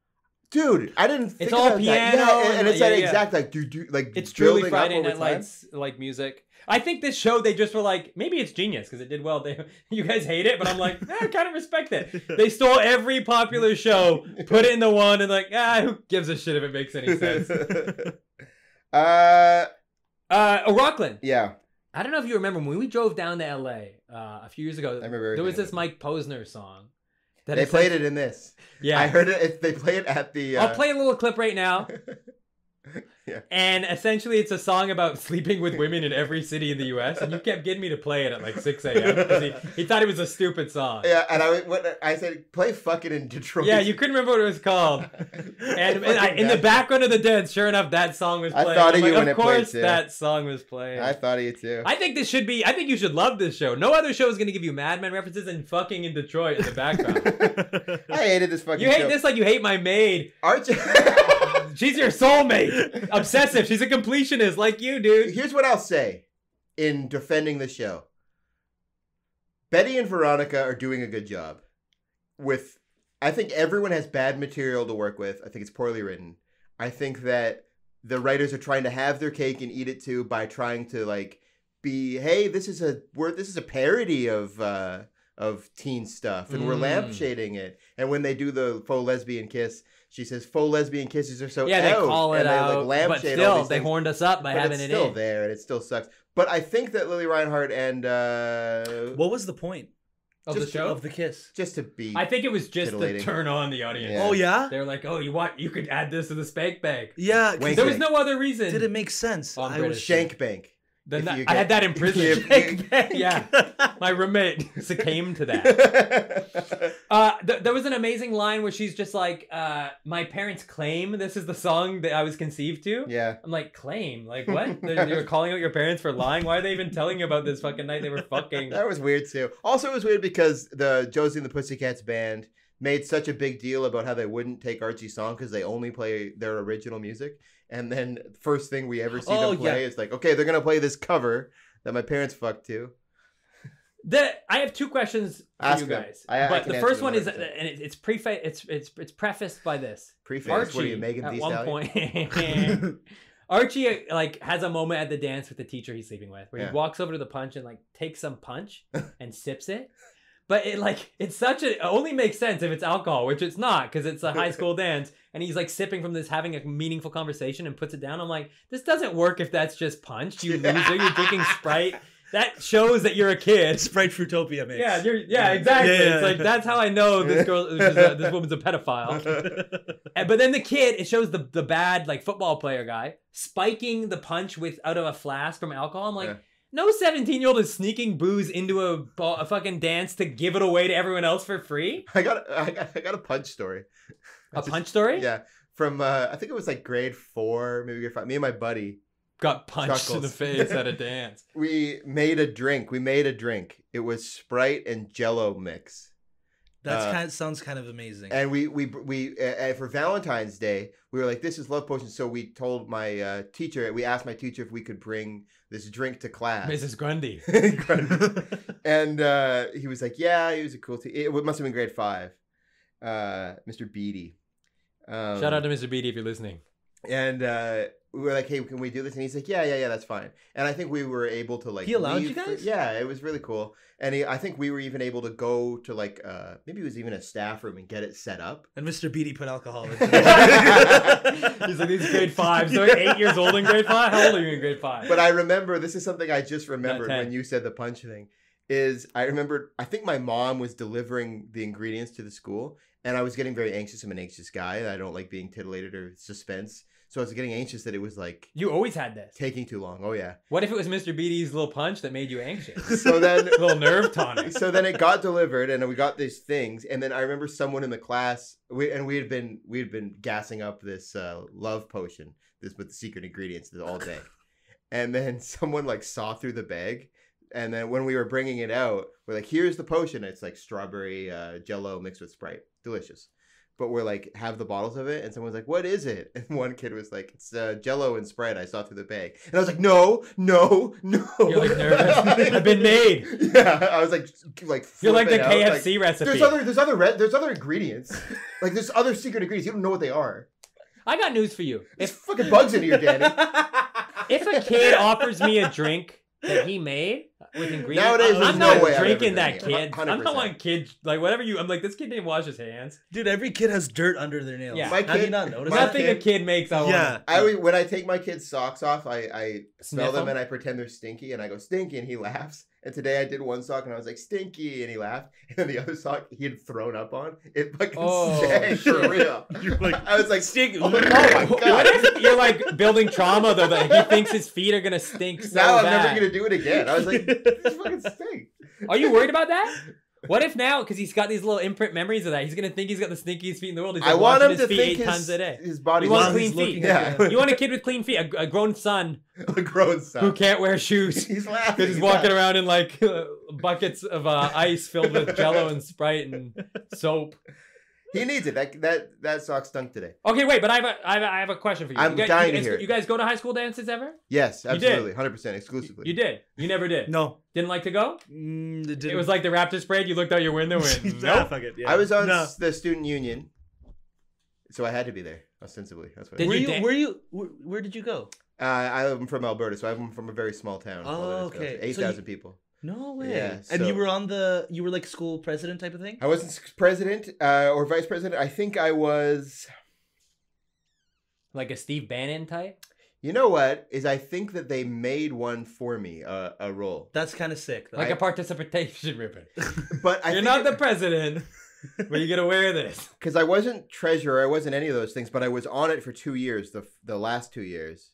Dude, I didn't think it's about all piano. That. Yeah, and, and it's yeah, that yeah. exact, like, do, do, like, it's truly Friday Night Lights, like music. I think this show, they just were like, maybe it's genius because it did well. They, you guys hate it, but I'm like, eh, I kind of respect it. They stole every popular show, put it in the one, and like, ah, who gives a shit if it makes any sense? uh, uh, Rockland. Yeah. I don't know if you remember when we drove down to L A uh, a few years ago. I remember there was this Mike Posner song. That they played it in this. Yeah. I heard it. They play it at the... Uh... I'll play a little clip right now. Yeah. And essentially it's a song about sleeping with women in every city in the U S and you kept getting me to play it at like six a.m. He, he thought it was a stupid song. Yeah, and I what, I said, play fucking in Detroit. Yeah, you couldn't remember what it was called. And, and I, in the background of the dance, sure enough, that song was playing. I thought of you like, when of it played too. Of course that song was playing. I thought of you too. I think this should be, I think you should love this show. No other show is going to give you Mad Men references and fucking in Detroit in the background. I hated this fucking show. You hate show. this like you hate my maid. Archie... She's your soulmate. Obsessive. She's a completionist like you, dude. Here's what I'll say in defending the show. Betty and Veronica are doing a good job. With, I think everyone has bad material to work with. I think it's poorly written. I think that the writers are trying to have their cake and eat it too by trying to like be, hey, this is a we're, this is a parody of uh, of teen stuff, and mm. we're lampshading it. And when they do the faux lesbian kiss. She says faux lesbian kisses are so yeah, out. They call it and they, out, like, but still, they things. horned us up by but having it in. It's still there, and it still sucks. But I think that Lily Reinhardt and... Uh, what was the point of the show? To, of the kiss? Just to be I think it was just to turn on the audience. Yeah. Oh, yeah? They're like, oh, you want? You could add this to the spank bank. Yeah. There was no other reason. Did it make sense? I was shank bank. Then that, I had that in prison. Shank bank. Yeah. My roommate succumbed to that. Uh, th there was an amazing line where she's just like, uh, my parents claim this is the song that I was conceived to. Yeah. I'm like, claim? Like, what? They were calling out your parents for lying? Why are they even telling you about this fucking night they were fucking? That was weird, too. Also, it was weird because the Josie and the Pussycats band, made such a big deal about how they wouldn't take Archie's song because they only play their original music. And then first thing we ever see oh, them play yeah. is like, okay, they're going to play this cover that my parents fucked to. The, I have two questions for Ask you guys. I, but I the first one is, and it, it's prefa- it's it's it's prefaced by this. Prefaced. Archie, what are you, Megan Thee Stallion? At one point, Archie like has a moment at the dance with the teacher he's sleeping with, where yeah. he walks over to the punch and like takes some punch and sips it. But it like it's such a it only makes sense if it's alcohol, which it's not, because it's a high school dance, and he's like sipping from this, having a meaningful conversation, and puts it down. I'm like, this doesn't work if that's just punch. You loser. You're drinking Sprite. That shows that you're a kid. Sprite Fruitopia mix. Yeah, you're, yeah, exactly. Yeah, yeah, yeah. It's like, that's how I know this girl, this, a, this woman's a pedophile. And, but then the kid, it shows the the bad like football player guy spiking the punch with out of a flask from alcohol. I'm like, yeah. no seventeen-year-old is sneaking booze into a, ball, a fucking dance to give it away to everyone else for free. I got, I got, I got a punch story. A Just, punch story? Yeah, from uh, I think it was like grade four, maybe grade five. Me and my buddy. Got punched Chuckles. in the face at a dance. We made a drink. We made a drink. It was Sprite and Jell-O mix. That uh, kind of, sounds kind of amazing. And we we we uh, for Valentine's Day, we were like, this is love potion. So we told my uh, teacher. We asked my teacher if we could bring this drink to class. Missus Grundy. Grundy. And uh, he was like, yeah, he was a cool teacher. It must have been grade five. Uh, Mister Beatty. Um, Shout out to Mister Beatty if you're listening. And. Uh, We were like, hey, can we do this? And he's like, yeah, yeah, yeah, that's fine. And I think we were able to like... He allowed leave you guys? For, yeah, it was really cool. And he, I think we were even able to go to like, uh, maybe it was even a staff room and get it set up. And Mister Beatty put alcohol in it. He's like, these grade five. So yeah. eight years old in grade five? How old are you in grade five? But I remember, this is something I just remembered when you said the punch thing, is I remembered, I think my mom was delivering the ingredients to the school. And I was getting very anxious. I'm an anxious guy. And I don't like being titillated or suspense. So I was getting anxious that it was like... You always had this. Taking too long. Oh, yeah. What if it was Mister Beatty's little punch that made you anxious? So then... A little nerve tonic. So then it got delivered and we got these things. And then I remember someone in the class... We, and we had been we had been gassing up this uh, love potion this with the secret ingredients all day. And then someone like saw through the bag. And then when we were bringing it out, we're like, here's the potion. It's like strawberry uh, Jell-O mixed with Sprite. Delicious. But we're like, have the bottles of it. And someone's like, what is it? And one kid was like, it's uh, Jell-O and Sprite I saw through the bag. And I was like, no, no, no. You're like nervous. I've been made. Yeah. I was like, like, you're like the K F C like, recipe. There's other, there's other, re- there's other ingredients. Like there's other secret ingredients. You don't know what they are. I got news for you. There's if fucking bugs in here, Danny. If a kid offers me a drink that he made with ingredients, nowadays, I'm no not way drinking that kid. one hundred percent I'm not one kid like whatever you. I'm like, this kid didn't wash his hands. Dude, every kid has dirt under their nails. Yeah, my kid, how do you not notice nothing kid, a kid makes. I yeah, want. I when I take my kid's socks off, I, I smell them, them and I pretend they're stinky and I go stinky and he laughs. And today I did one sock and I was like stinky and he laughed. And then the other sock he had thrown up on it fucking oh, stank shit. for real. You're like, I was like stinky. Oh my god! What if you're like building trauma though that he thinks his feet are gonna stink so now bad? Now I'm never gonna do it again. I was like, this fucking stinks. Are you worried about that? What if now, because he's got these little imprint memories of that, he's going to think he's got the stinkiest feet in the world. He's like I want him his to feet think eight his, times a day. His body. You want clean feet. Yeah. You want a kid with clean feet, a, a grown son. A grown son. Who can't wear shoes. He's laughing. Because he's, he's walking laughing. around in like uh, buckets of uh, ice filled with Jell-O and Sprite and soap. He needs it. That that that sock stunk today. Okay, wait, but I have a, I have a, I have a question for you. I'm you guys, dying you, to hear. You guys go to high school dances ever? Yes, absolutely, one hundred percent, exclusively. You did. You never did. No. Didn't like to go? Mm, it, didn't. It was like the Raptors parade. You looked out your window and no, fuck it. Yeah. I was on no. the student union, so I had to be there ostensibly. That's what. Did I mean. you? Dan- were you? Where, where did you go? Uh, I'm from Alberta, so I'm from a very small town. Oh, okay. Eight thousand so you- people. No way. Yeah, so and you were on the, you were like school president type of thing? I wasn't president uh, or vice president. I think I was. Like a Steve Bannon type? You know what? Is I think that they made one for me, uh, a role. That's kind of sick. Though. Like I... a participation ribbon. But I You're think not it... the president, but you're going to wear this. Because I wasn't treasurer. I wasn't any of those things, but I was on it for two years, the the last two years.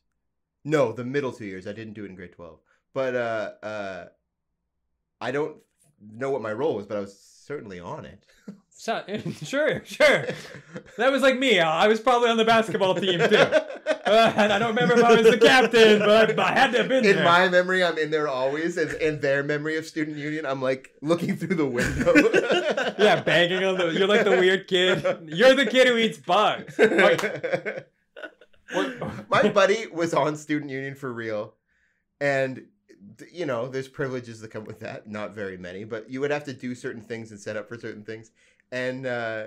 No, the middle two years. I didn't do it in grade twelve. But, uh, uh. I don't know what my role was, but I was certainly on it. So, sure, sure. That was like me. I was probably on the basketball team, too. Uh, and I don't remember if I was the captain, but I had to have been in there. In my memory, I'm in there always. And in their memory of student union, I'm like looking through the window. Yeah, banging on the... You're like the weird kid. You're the kid who eats bugs. Like, my buddy was on student union for real. And... you know, there's privileges that come with that. Not very many, but you would have to do certain things and set up for certain things. And uh,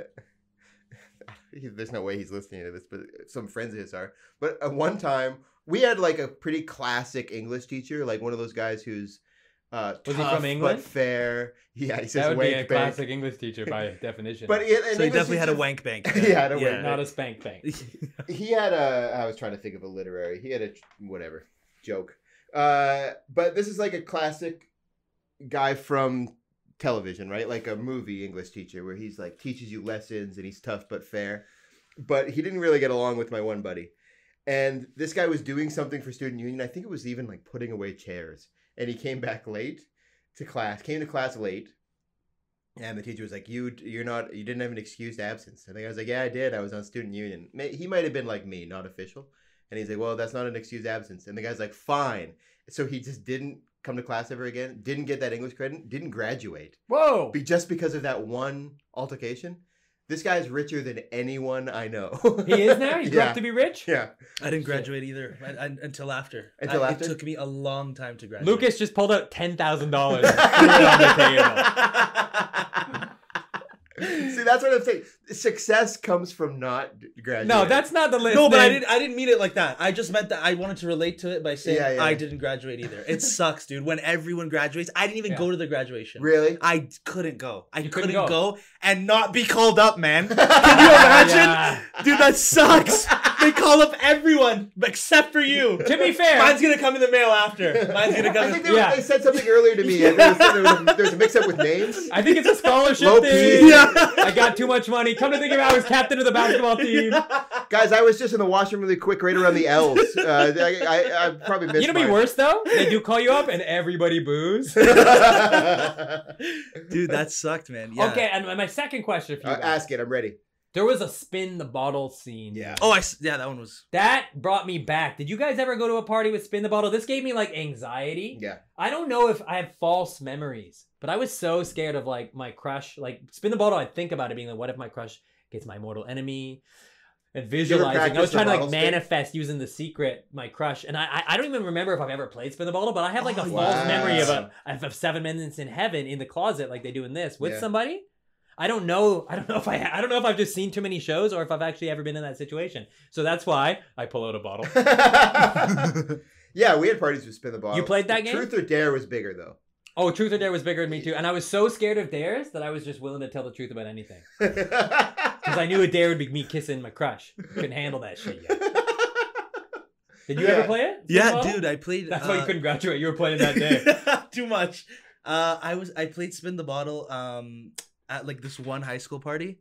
there's no way he's listening to this, but some friends of his are. But at one time, we had like a pretty classic English teacher, like one of those guys who's uh, was tough he from England? But fair. Yeah, he says that would wank be a bank. Classic English teacher by definition. But it, so he definitely teacher, had a wank bank. He had a yeah, wank not bank. A spank bank. He had a. I was trying to think of a literary. He had a whatever joke. Uh, but this is like a classic guy from television, right? Like a movie English teacher where he's like teaches you lessons and he's tough but fair. But he didn't really get along with my one buddy. And this guy was doing something for student union. I think it was even like putting away chairs. And he came back late to class, came to class late. And the teacher was like, you, you're not, you didn't have an excused absence. I think I was like, yeah, I did. I was on student union. He might've been like me, not official. And he's like, well, that's not an excused absence. And the guy's like, fine. So he just didn't come to class ever again, didn't get that English credit, didn't graduate. Whoa. Be- just because of that one altercation. This guy's richer than anyone I know. He is now? He grew yeah. up to be rich? Yeah. I didn't graduate either I, I, until after. Until I, after? It took me a long time to graduate. Lucas just pulled out ten thousand dollars. See, that's what I'm saying. Success comes from not graduating. No, that's not the list. No, but I didn't. I didn't mean it like that. I just meant that I wanted to relate to it by saying yeah, yeah. I didn't graduate either. It sucks, dude. When everyone graduates, I didn't even yeah. go to the graduation. Really? I couldn't go. I couldn't, couldn't go. go and not be called up, man. Can you imagine, yeah. dude? That sucks. They call up everyone except for you. To be fair, mine's gonna come in the mail after. Mine's gonna come. I think they, were, yeah. they said something earlier to me. Yeah. There was a, there was a mix-up with names. I think it's a scholarship Low thing. Yeah. I got too much money. Come to think of it, I was captain of the basketball team. Guys, I was just in the washroom really quick, right around the L's. Uh, I, I, I probably missed. You know, mine. Be worse though. They do call you up, and everybody boos. Dude, that sucked, man. Yeah. Okay, and my second question for you. Uh, ask it. I'm ready. There was a spin the bottle scene. Yeah. Oh, I, yeah, that one was... That brought me back. Did you guys ever go to a party with spin the bottle? This gave me, like, anxiety. Yeah. I don't know if I have false memories, but I was so scared of, like, my crush. Like, spin the bottle, I'd think about it being like, what if my crush gets my mortal enemy? And visualizing. I was trying to, like, manifest spin? Using the secret, my crush. And I, I I don't even remember if I've ever played spin the bottle, but I have, like, oh, a wow. false memory of a of seven minutes in heaven in the closet, like they do in this, with yeah. somebody. I don't know. I don't know if I. I don't know if I've just seen too many shows or if I've actually ever been in that situation. So that's why I pull out a bottle. Yeah, we had parties with spin the bottle. You played that game? Truth or Dare was bigger though. Oh, Truth or Dare was bigger than me too, and I was so scared of dares that I was just willing to tell the truth about anything because I knew a dare would be me kissing my crush. Couldn't handle that shit yet. Did you yeah. ever play it? Spin yeah, dude, I played. That's uh... why you couldn't graduate. You were playing that day. Too much. Uh, I was. I played spin the bottle. Um... at like this one high school party,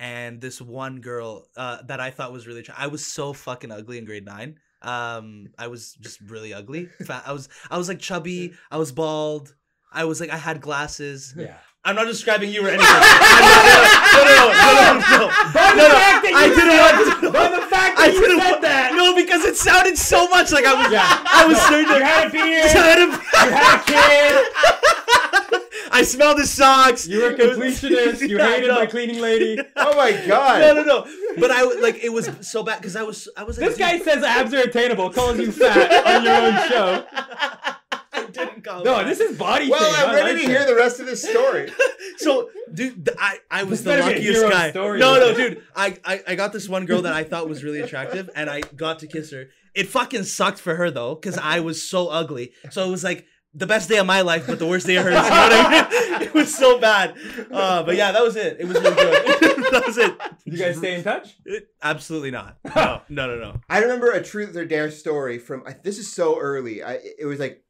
and this one girl uh that I thought was really tra- I was so fucking ugly in grade nine. um I was just really ugly. I was I was like chubby, I was bald, I was like I had glasses. Yeah, I'm not describing you or anything. No, no, no, no, no. By the fact that you said that. By the fact that you said that. No, because it sounded so much like I was. Yeah. I was certain. You had a beard. You had a kid. I smelled his socks. You were a completionist. You hated my cleaning lady. Oh my god. No, no, no. But I like it was so bad because I was I was. Like, this guy says abs are attainable, calling you fat on your own show. Didn't go no, back. This is body. Well, thing. I'm ready like to hear it. The rest of this story. So, dude, I, I was this the luckiest guy. Story, no, no, dude, I, I I got this one girl that I thought was really attractive, and I got to kiss her. It fucking sucked for her though, because I was so ugly. So it was like the best day of my life, but the worst day of hers. You know what I mean? It was so bad. Uh, but yeah, that was it. It was really good. That was it. You guys stay in touch? It, absolutely not. No, no, no, no. I remember a Truth or Dare story from. This is so early. I it was like.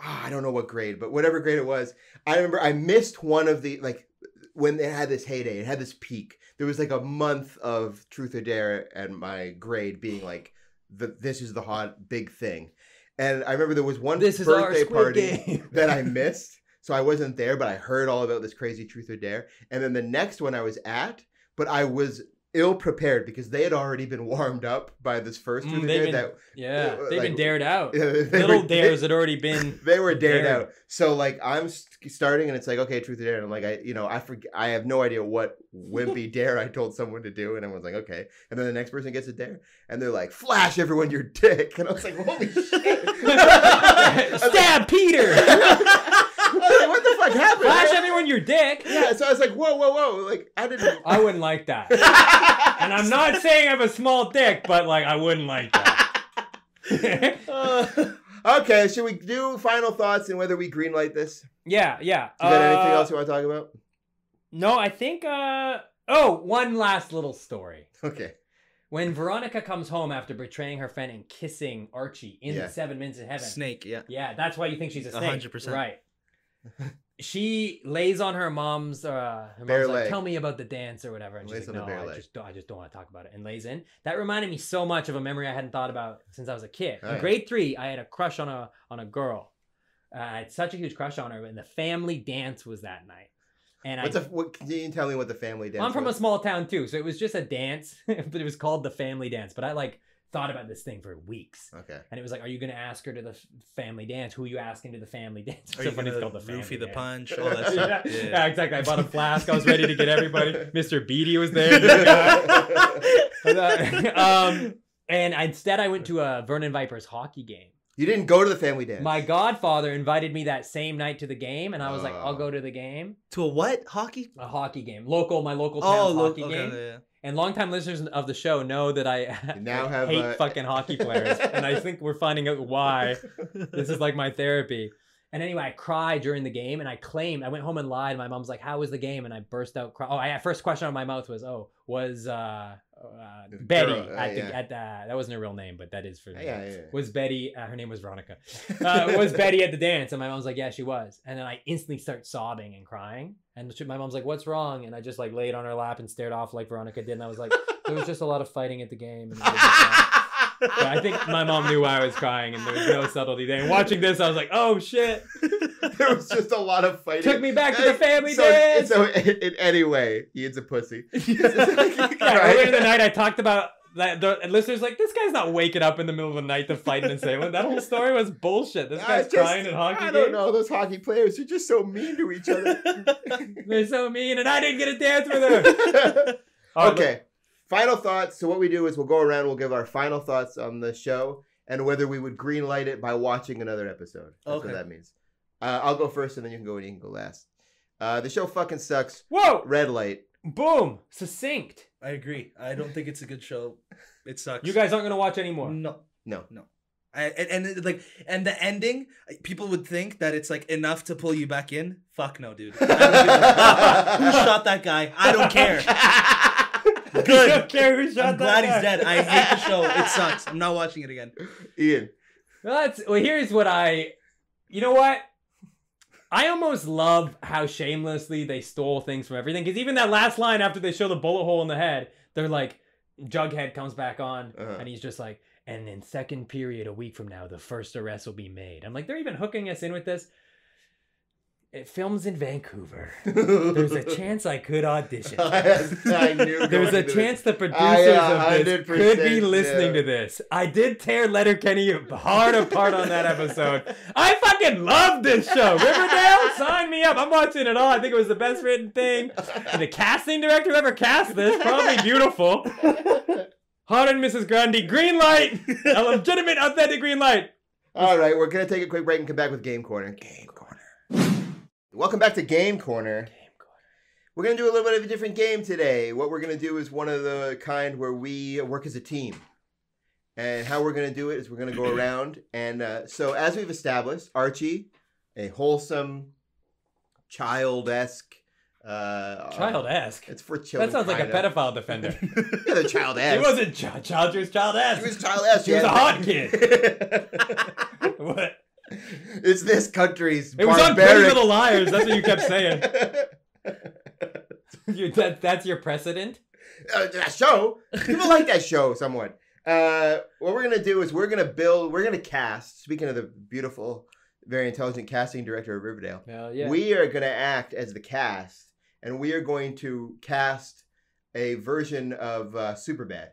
Oh, I don't know what grade, but whatever grade it was, I remember I missed one of the, like, when they had this heyday, it had this peak. There was, like, a month of Truth or Dare and my grade being, like, the, this is the hot big thing. And I remember there was one this birthday party that I missed, so I wasn't there, but I heard all about this crazy Truth or Dare. And then the next one I was at, but I was... ill-prepared because they had already been warmed up by this first mm, they've been, that yeah it, they've like, been dared out little were, dares they, had already been they were dared, dared out so like I'm starting and it's like okay truth or dare and I'm like I you know I forget I have no idea what wimpy dare I told someone to do and everyone's like okay and then the next person gets a dare and they're like flash everyone your dick and I was like holy shit stab Peter what the fuck happened? Flash everyone your dick. Yeah, so I was like, whoa, whoa, whoa. Like, I didn't. I wouldn't like that. And I'm not saying I have a small dick, but like, I wouldn't like that. uh, okay, should we do final thoughts and whether we greenlight this? Yeah, yeah. Is uh, there anything else you want to talk about? No, I think. Uh... Oh, one last little story. Okay. When Veronica comes home after betraying her friend and kissing Archie in yeah. the Seven Minutes of Heaven. Snake, yeah. Yeah, that's why you think she's a snake. one hundred percent. Right. She lays on her mom's uh her mom's like, tell me about the dance or whatever and lays she's like no I just, don't, I just don't want to talk about it and lays in. That reminded me so much of a memory I hadn't thought about since I was a kid. All in right. grade three I had a crush on a on a girl. uh, I had such a huge crush on her and the family dance was that night. And What's I, a, what, can you tell me what the family dance I'm from was? A small town too so it was just a dance but it was called the family dance but I like thought about this thing for weeks. Okay. And it was like, are you going to ask her to the family dance? Who are you asking to the family dance? Are so you funny it's called the family roofie dance. The punch, all that stuff. Yeah. Yeah. Yeah, exactly. I bought a flask. I was ready to get everybody. Mister Beatty was there. um, and instead I went to a Vernon Vipers hockey game. You didn't go to the family dance. My godfather invited me that same night to the game, and I was uh, like, I'll go to the game. To a what? Hockey? A hockey game. Local, my local town oh, hockey lo- okay, game. Yeah. And longtime listeners of the show know that I now have hate a... fucking hockey players, and I think we're finding out why. This is like my therapy. And anyway, I cried during the game, and I claimed, I went home and lied, and my mom's like, how was the game? And I burst out crying. Oh, I, first question out of my mouth was, oh, was... uh Uh, Betty Girl, uh, at the, yeah. at the, that wasn't her real name but that is for yeah, yeah, yeah. was Betty uh, her name was Veronica uh, was Betty at the dance and my mom's like yeah she was and then I instantly start sobbing and crying and she, my mom's like what's wrong and I just like laid on her lap and stared off like Veronica did and I was like there was just a lot of fighting at the game and I think my mom knew why I was crying and there was no subtlety there and watching this I was like oh shit there was just a lot of fighting. Took me back to the family so, dance. So in any way, Ian's a pussy. Like, yeah, earlier in the night, I talked about that. The listeners like, this guy's not waking up in the middle of the night to fight in Salem. That whole story was bullshit. This guy's just, crying in hockey I don't games. Know. Those hockey players are just so mean to each other. They're so mean, and I didn't get a dance with her. Right, okay. Look. Final thoughts. So what we do is we'll go around. We'll give our final thoughts on the show and whether we would greenlight it by watching another episode. That's okay. What that means. Uh, I'll go first, and then you can go and you can go last. Uh, the show fucking sucks. Whoa! Red light. Boom. Succinct. I agree. I don't think it's a good show. It sucks. You guys aren't gonna watch anymore. No. No. No. I, and, and like, and the ending, people would think that it's like enough to pull you back in. Fuck no, dude. I don't Who shot that guy? I don't care. Good. I don't care who shot I'm that glad guy. He's dead. I hate the show. It sucks. I'm not watching it again. Ian. Well, that's, well here's what I. You know what? I almost love how shamelessly they stole things from everything. Because even that last line after they show the bullet hole in the head, they're like, Jughead comes back on, uh-huh. and he's just like, and in second period, a week from now, the first arrest will be made. I'm like, they're even hooking us in with this. It films in Vancouver. There's a chance I could audition. I knew There's a chance this. The producers I, uh, of this could be listening yeah. to this. I did tear Letterkenny hard apart on that episode. I fucking love this show. Riverdale, sign me up. I'm watching it all. I think it was the best written thing. And the casting director who ever cast this, probably beautiful. Hunter and Missus Grundy, green light. A legitimate, authentic green light. All right, we're going to take a quick break and come back with Game Corner. Game Corner. Welcome back to Game Corner. Game Corner. We're going to do a little bit of a different game today. What we're going to do is one of the kind where we work as a team. And how we're going to do it is we're going to go around. And uh, so as we've established, Archie, a wholesome, child-esque... Uh, child-esque? It's for children. That sounds like a pedophile defender. Yeah, they're child-esque. He wasn't ch- child, she was child-esque. He was child-esque. He was a hot kid. What? It's this country's It barbaric. Was on Pretty Little Liars. That's what you kept saying. you, that, that's your precedent? Uh, that show. People like that show somewhat. Uh, what we're going to do is we're going to build, we're going to cast, speaking of the beautiful, very intelligent casting director of Riverdale, yeah. we are going to act as the cast, and we are going to cast a version of uh, Superbad,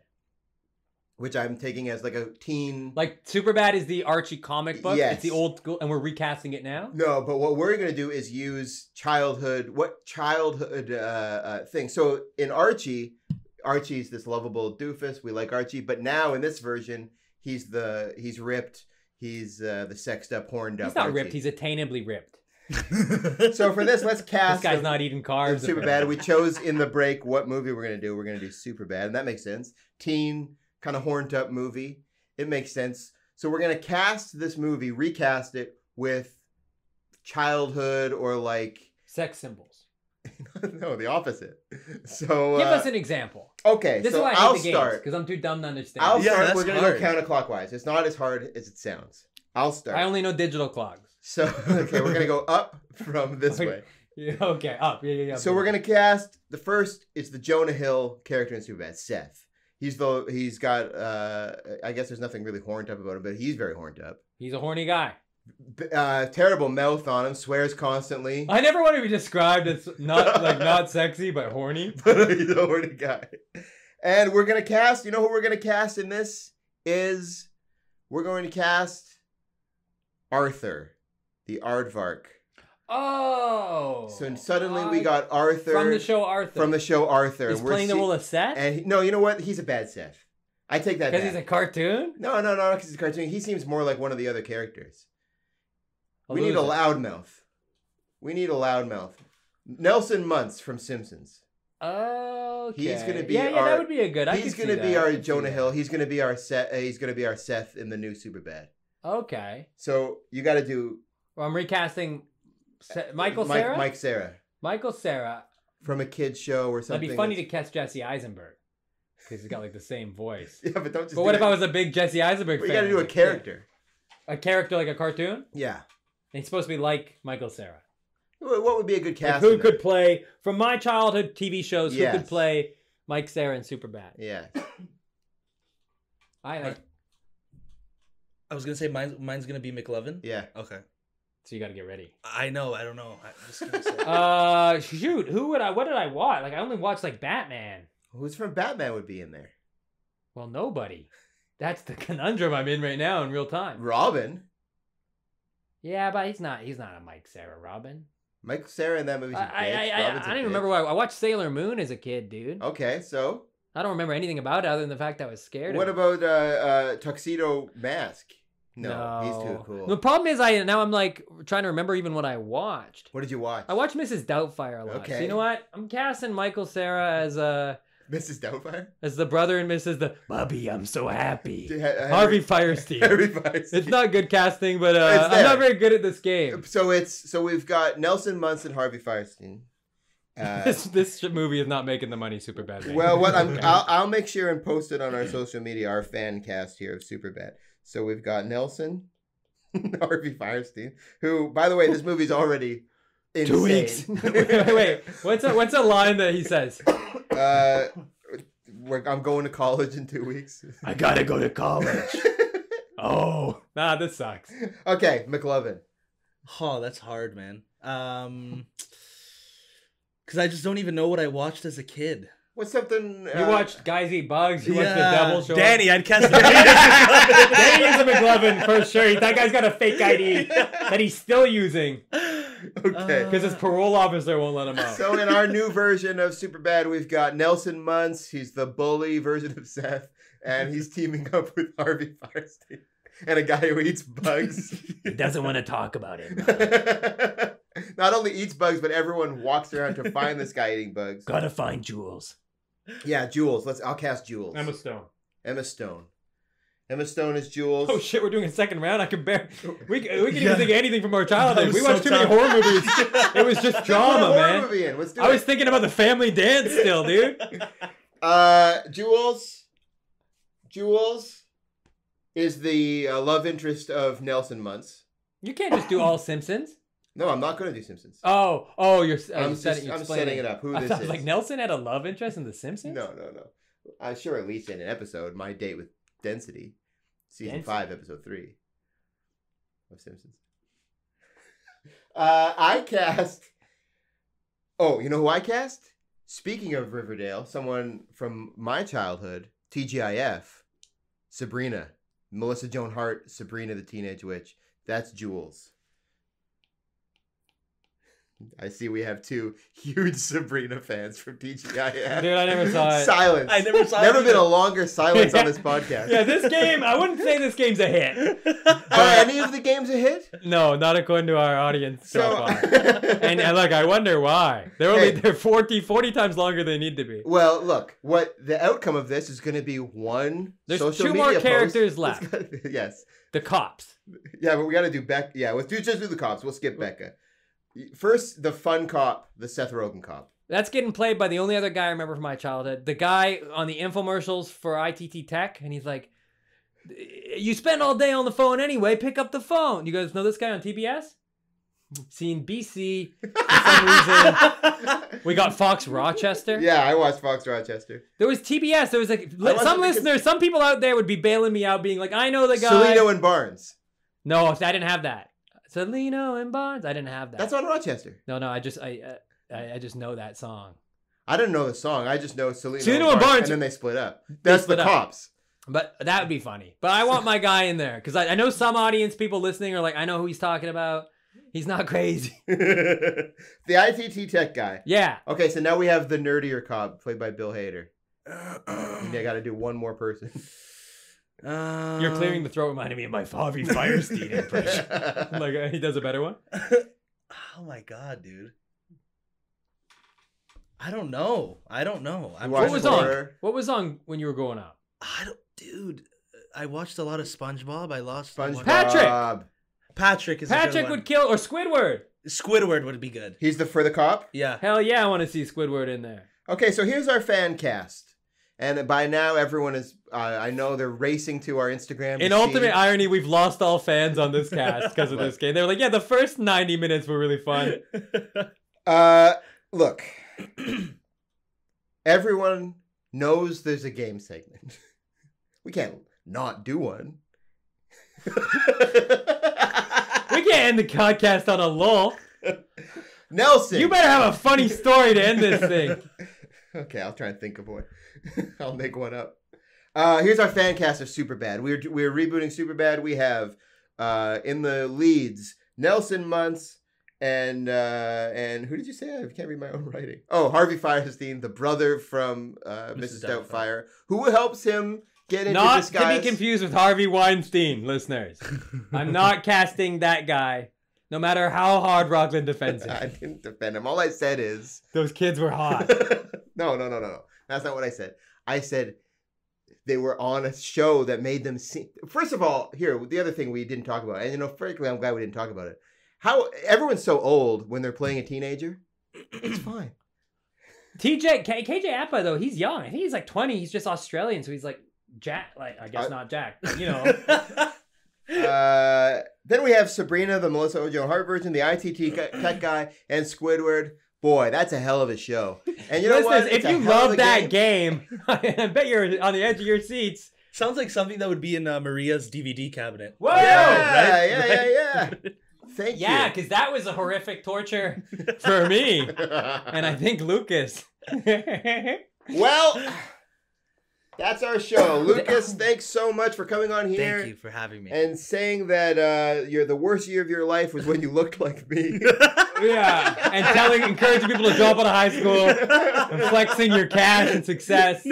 which I'm taking as like a teen. Like Superbad is the Archie comic book. Yes. It's the old school, and we're recasting it now. No, but what we're going to do is use childhood. What childhood uh, uh, thing? So in Archie, Archie's this lovable doofus. We like Archie, but now in this version, he's the he's ripped. He's uh, the sexed up, horned up. He's not Archie. Ripped. He's attainably ripped. So for this, let's cast. This guy's a, not eating carbs. Superbad. We chose in the break what movie we're going to do. We're going to do Superbad, and that makes sense. Teen. Kind of horned up movie. It makes sense. So we're going to cast this movie, recast it with childhood or like... Sex symbols. No, the opposite. So give uh, us an example. Okay, this so is why I I'll hate the start. Because I'm too dumb to understand. I'll yeah, start. We're going to go counterclockwise. It's not as hard as it sounds. I'll start. I only know digital clocks. So, okay, we're going to go up from this way. Yeah, okay, up. Yeah, yeah, yeah. So yeah. We're going to cast... The first is the Jonah Hill character in Superbad, Seth. He's the he's got uh, I guess there's nothing really horned up about him, but he's very horned up. He's a horny guy. Uh, terrible mouth on him, swears constantly. I never want to be described as not like not sexy but horny. But he's a horny guy. And we're gonna cast. You know who we're gonna cast in this is we're going to cast Arthur, the aardvark. Oh, so suddenly I, we got Arthur from the show Arthur. From the show Arthur, he's We're playing the role of Seth. And he, no, you know what? He's a bad Seth. I take that back. Because he's a cartoon. No, no, no, because he's a cartoon. He seems more like one of the other characters. I'll we need a loudmouth. We need a loudmouth. Nelson Muntz from Simpsons. Okay. He's gonna be yeah, yeah, our, that would be a good. I he's gonna be that. our Jonah Hill. He's gonna be our Seth. Uh, he's gonna be our Seth in the new Superbad. Okay. So you got to do. Well, I'm recasting. Michael Mike, Cera? Mike Cera. Michael Cera. From a kid's show or something. That'd be funny that's... to catch Jesse Eisenberg. Because he's got like the same voice. Yeah, but don't just But do what it. if I was a big Jesse Eisenberg well, fan? You gotta do a character. A character like a cartoon? Yeah. And he's supposed to be like Michael Cera. What would be a good cast? Like who could play, from my childhood T V shows, yes. who could play Mike Cera in Superbad? Yeah. I, I I was gonna say mine's, mine's gonna be McLovin. Yeah. Okay. So you got to get ready. I know. I don't know. I'm just gonna say. uh, shoot. Who would I? What did I watch? Like I only watched like Batman. Who's from Batman would be in there? Well, nobody. That's the conundrum I'm in right now in real time. Robin. Yeah, but he's not. He's not a Mike Cera Robin. Mike Cera in that movie. I I, I, I don't even bitch. remember why I watched Sailor Moon as a kid, dude. Okay, so I don't remember anything about it other than the fact I was scared. What of about uh, uh, Tuxedo Mask? No, no, he's too cool. The problem is I now I'm like trying to remember even what I watched. What did you watch? I watched Missus Doubtfire a lot. Okay. So you know what? I'm casting Michael Cera as a... Missus Doubtfire? As the brother and Missus The... Bubby, I'm so happy. Harvey, Harvey Fierstein. Harvey Fierstein. It's not good casting, but uh, I'm not very good at this game. So it's so we've got Nelson Muntz and Harvey Fierstein. Uh, this this movie is not making the money Superbad. Well, what I'm, I'll, I'll make sure and post it on our social media, our fan cast here of Superbad. So we've got Nelson, Harvey Fierstein, who, by the way, this movie's already in two weeks. wait, wait, wait, what's a, what's a line that he says? Uh, we're, I'm going to college in two weeks. I gotta go to college. Oh, nah, this sucks. Okay, McLovin. Oh, that's hard, man. Um, because I just don't even know what I watched as a kid. What's something... Uh, you watched Guys Eat Bugs. You yeah. watched The Devil Show. Danny, I'd cast Danny as McLovin. Danny is a McLovin, for sure. That guy's got a fake I D that he's still using. Okay. Because uh, his parole officer won't let him out. So in our new version of Superbad, we've got Nelson Muntz. He's the bully version of Seth. And he's teaming up with Harvey Fierstein. And a guy who eats bugs. He doesn't want to talk about it. Not only eats bugs, but everyone walks around to find this guy eating bugs. Gotta find Jules. Yeah, Jules. Let's. I'll cast Jules. Emma Stone. Emma Stone. Emma Stone is Jules. Oh shit, we're doing a second round. I can barely. We we can yeah. even think of anything from our childhood. We watched so too tough. many horror movies. It was just drama, man. Movie in. Let's do I it. was thinking about The Family Dance still, dude. Uh, Jules. Jules is the uh, love interest of Nelson Muntz. You can't just do all Simpsons. No, I'm not going to do Simpsons. Oh, oh, you're. Uh, I'm, you set, just, you're I'm setting it up. Who this I is? Like Nelson had a love interest in The Simpsons. No, no, no. I'm sure at least in an episode, my date with Density, season Density. five, episode three, of Simpsons. uh, I cast. Oh, you know who I cast? Speaking of Riverdale, someone from my childhood, T G I F, Sabrina, Melissa Joan Hart, Sabrina the Teenage Witch. That's Jules. I see we have two huge Sabrina fans from T G I F. Dude, I never saw it. Silence. I never saw it. Never been a longer silence yeah. on this podcast. Yeah, this game, I wouldn't say this game's a hit. Are any of the games a hit? No, not according to our audience so, so far. and, and look, I wonder why. They're only hey, they're forty, forty times longer than they need to be. Well, look, what the outcome of this is going to be one There's social media There's two more characters post. left. Gotta, yes. The cops. Yeah, but we got to do Becca. Yeah, let's do, just do the cops. We'll skip Becca. First, the fun cop, the Seth Rogen cop. That's getting played by the only other guy I remember from my childhood. The guy on the infomercials for I T T Tech. And he's like, you spend all day on the phone anyway. Pick up the phone. You guys know this guy on T B S? Seen B C for some reason. We got Fox Rochester. Yeah, I watched Fox Rochester. There was T B S. There was like some listeners, some people out there would be bailing me out being like, I know the guy. Celino and Barnes. No, I didn't have that. Celino and Bonds. I didn't have that. That's on Rochester. No, no. I just I uh, I, I just know that song. I didn't know the song. I just know Celino, Celino and, Barnes, and Barnes. And then they split up. That's split the cops. Up. But that would be funny. But I want my guy in there. Because I, I know some audience people listening are like, I know who he's talking about. He's not crazy. The I T T Tech guy. Yeah. Okay, so now we have the nerdier cop played by Bill Hader. I got to do one more person. Um, You're clearing the throat reminded me of my Harvey Fierstein impression. Like uh, he does a better one. Oh my god, dude! I don't know. I don't know. I'm what was horror. on? What was on when you were growing up? I don't, dude. I watched a lot of SpongeBob. I lost SpongeBob. Patrick. Patrick is Patrick a good one. would kill or Squidward. Squidward would be good. He's the for the cop. Yeah. Hell yeah! I want to see Squidward in there. Okay, so here's our fan cast. And by now, everyone is, uh, I know they're racing to our Instagram. In ultimate irony, we've lost all fans on this cast because of this game. They're like, yeah, the first ninety minutes were really fun. Uh, look, everyone knows there's a game segment. We can't not do one. We can't end the podcast on a lull. Nelson. You better have a funny story to end this thing. Okay, I'll try and think of one. I'll make one up. Uh, here's our fan cast of Superbad. We're we're rebooting Superbad. We have uh, in the leads Nelson Muntz and uh, and who did you say? I can't read my own writing. Oh, Harvey Fierstein, the brother from uh, Missus Doubtfire, Doubtfire, who helps him get into not disguise. Not to be confused with Harvey Weinstein, listeners. I'm not casting that guy. No matter how hard Rockland defends him. I didn't defend him. All I said is... Those kids were hot. no, no, no, no, no. That's not what I said. I said they were on a show that made them seem... First of all, here, the other thing we didn't talk about, and you know, frankly, I'm glad we didn't talk about it. How everyone's so old when they're playing a teenager. It's fine. T J, K, KJ Apa, though, he's young. I think he's like twenty. He's just Australian, so he's like Jack. Like, I guess I, not Jack, but, you know... Uh, then we have Sabrina, the Melissa Joan Hart version, the I T T Tech guy, and Squidward. Boy, that's a hell of a show. And you know what? If you love that game, I bet you're on the edge of your seats. Sounds like something that would be in uh, Maria's D V D cabinet. Whoa! Yeah, right? yeah, yeah, yeah. Thank you. Yeah, because that was a horrific torture for me. And I think Lucas. Well... That's our show. Lucas, thanks so much for coming on here. Thank you for having me. And saying that uh, you're the worst year of your life was when you looked like me. Yeah. And telling, encouraging people to drop out of high school and flexing your cash and success.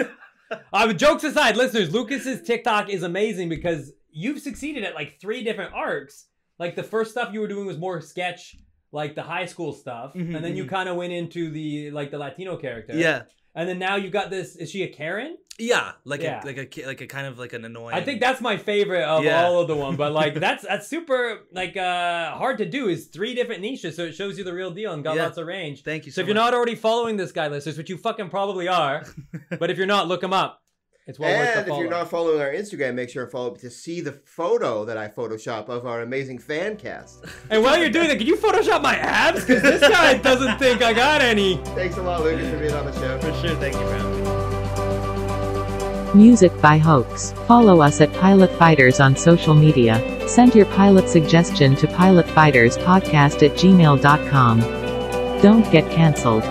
Uh, jokes aside, listeners, Lucas's TikTok is amazing because you've succeeded at like three different arcs. Like the first stuff you were doing was more sketch, like the high school stuff. Mm-hmm, and then you kind of went into the like the Latino character. Yeah. And then now you got this. Is she a Karen? Yeah, like yeah. a like a like a kind of like an annoying. I think that's my favorite of yeah. all of the one. But like that's that's super like uh, hard to do. Is three different niches, so it shows you the real deal and got yeah. lots of range. Thank you. So, so if much. you're not already following this guy, listeners, which you fucking probably are, but if you're not, look him up. It's well worth the follow. And if you're not following our Instagram, make sure to follow up to see the photo that I Photoshop of our amazing fan cast. And while you're doing that, can you Photoshop my abs? Because this guy doesn't think I got any. Thanks a lot, Lucas, for being on the show. For sure. Thank you, man. Music by Hoax. Follow us at Pilot Fighters on social media. Send your pilot suggestion to pilotfighterspodcast at gmail dot com. Don't get cancelled.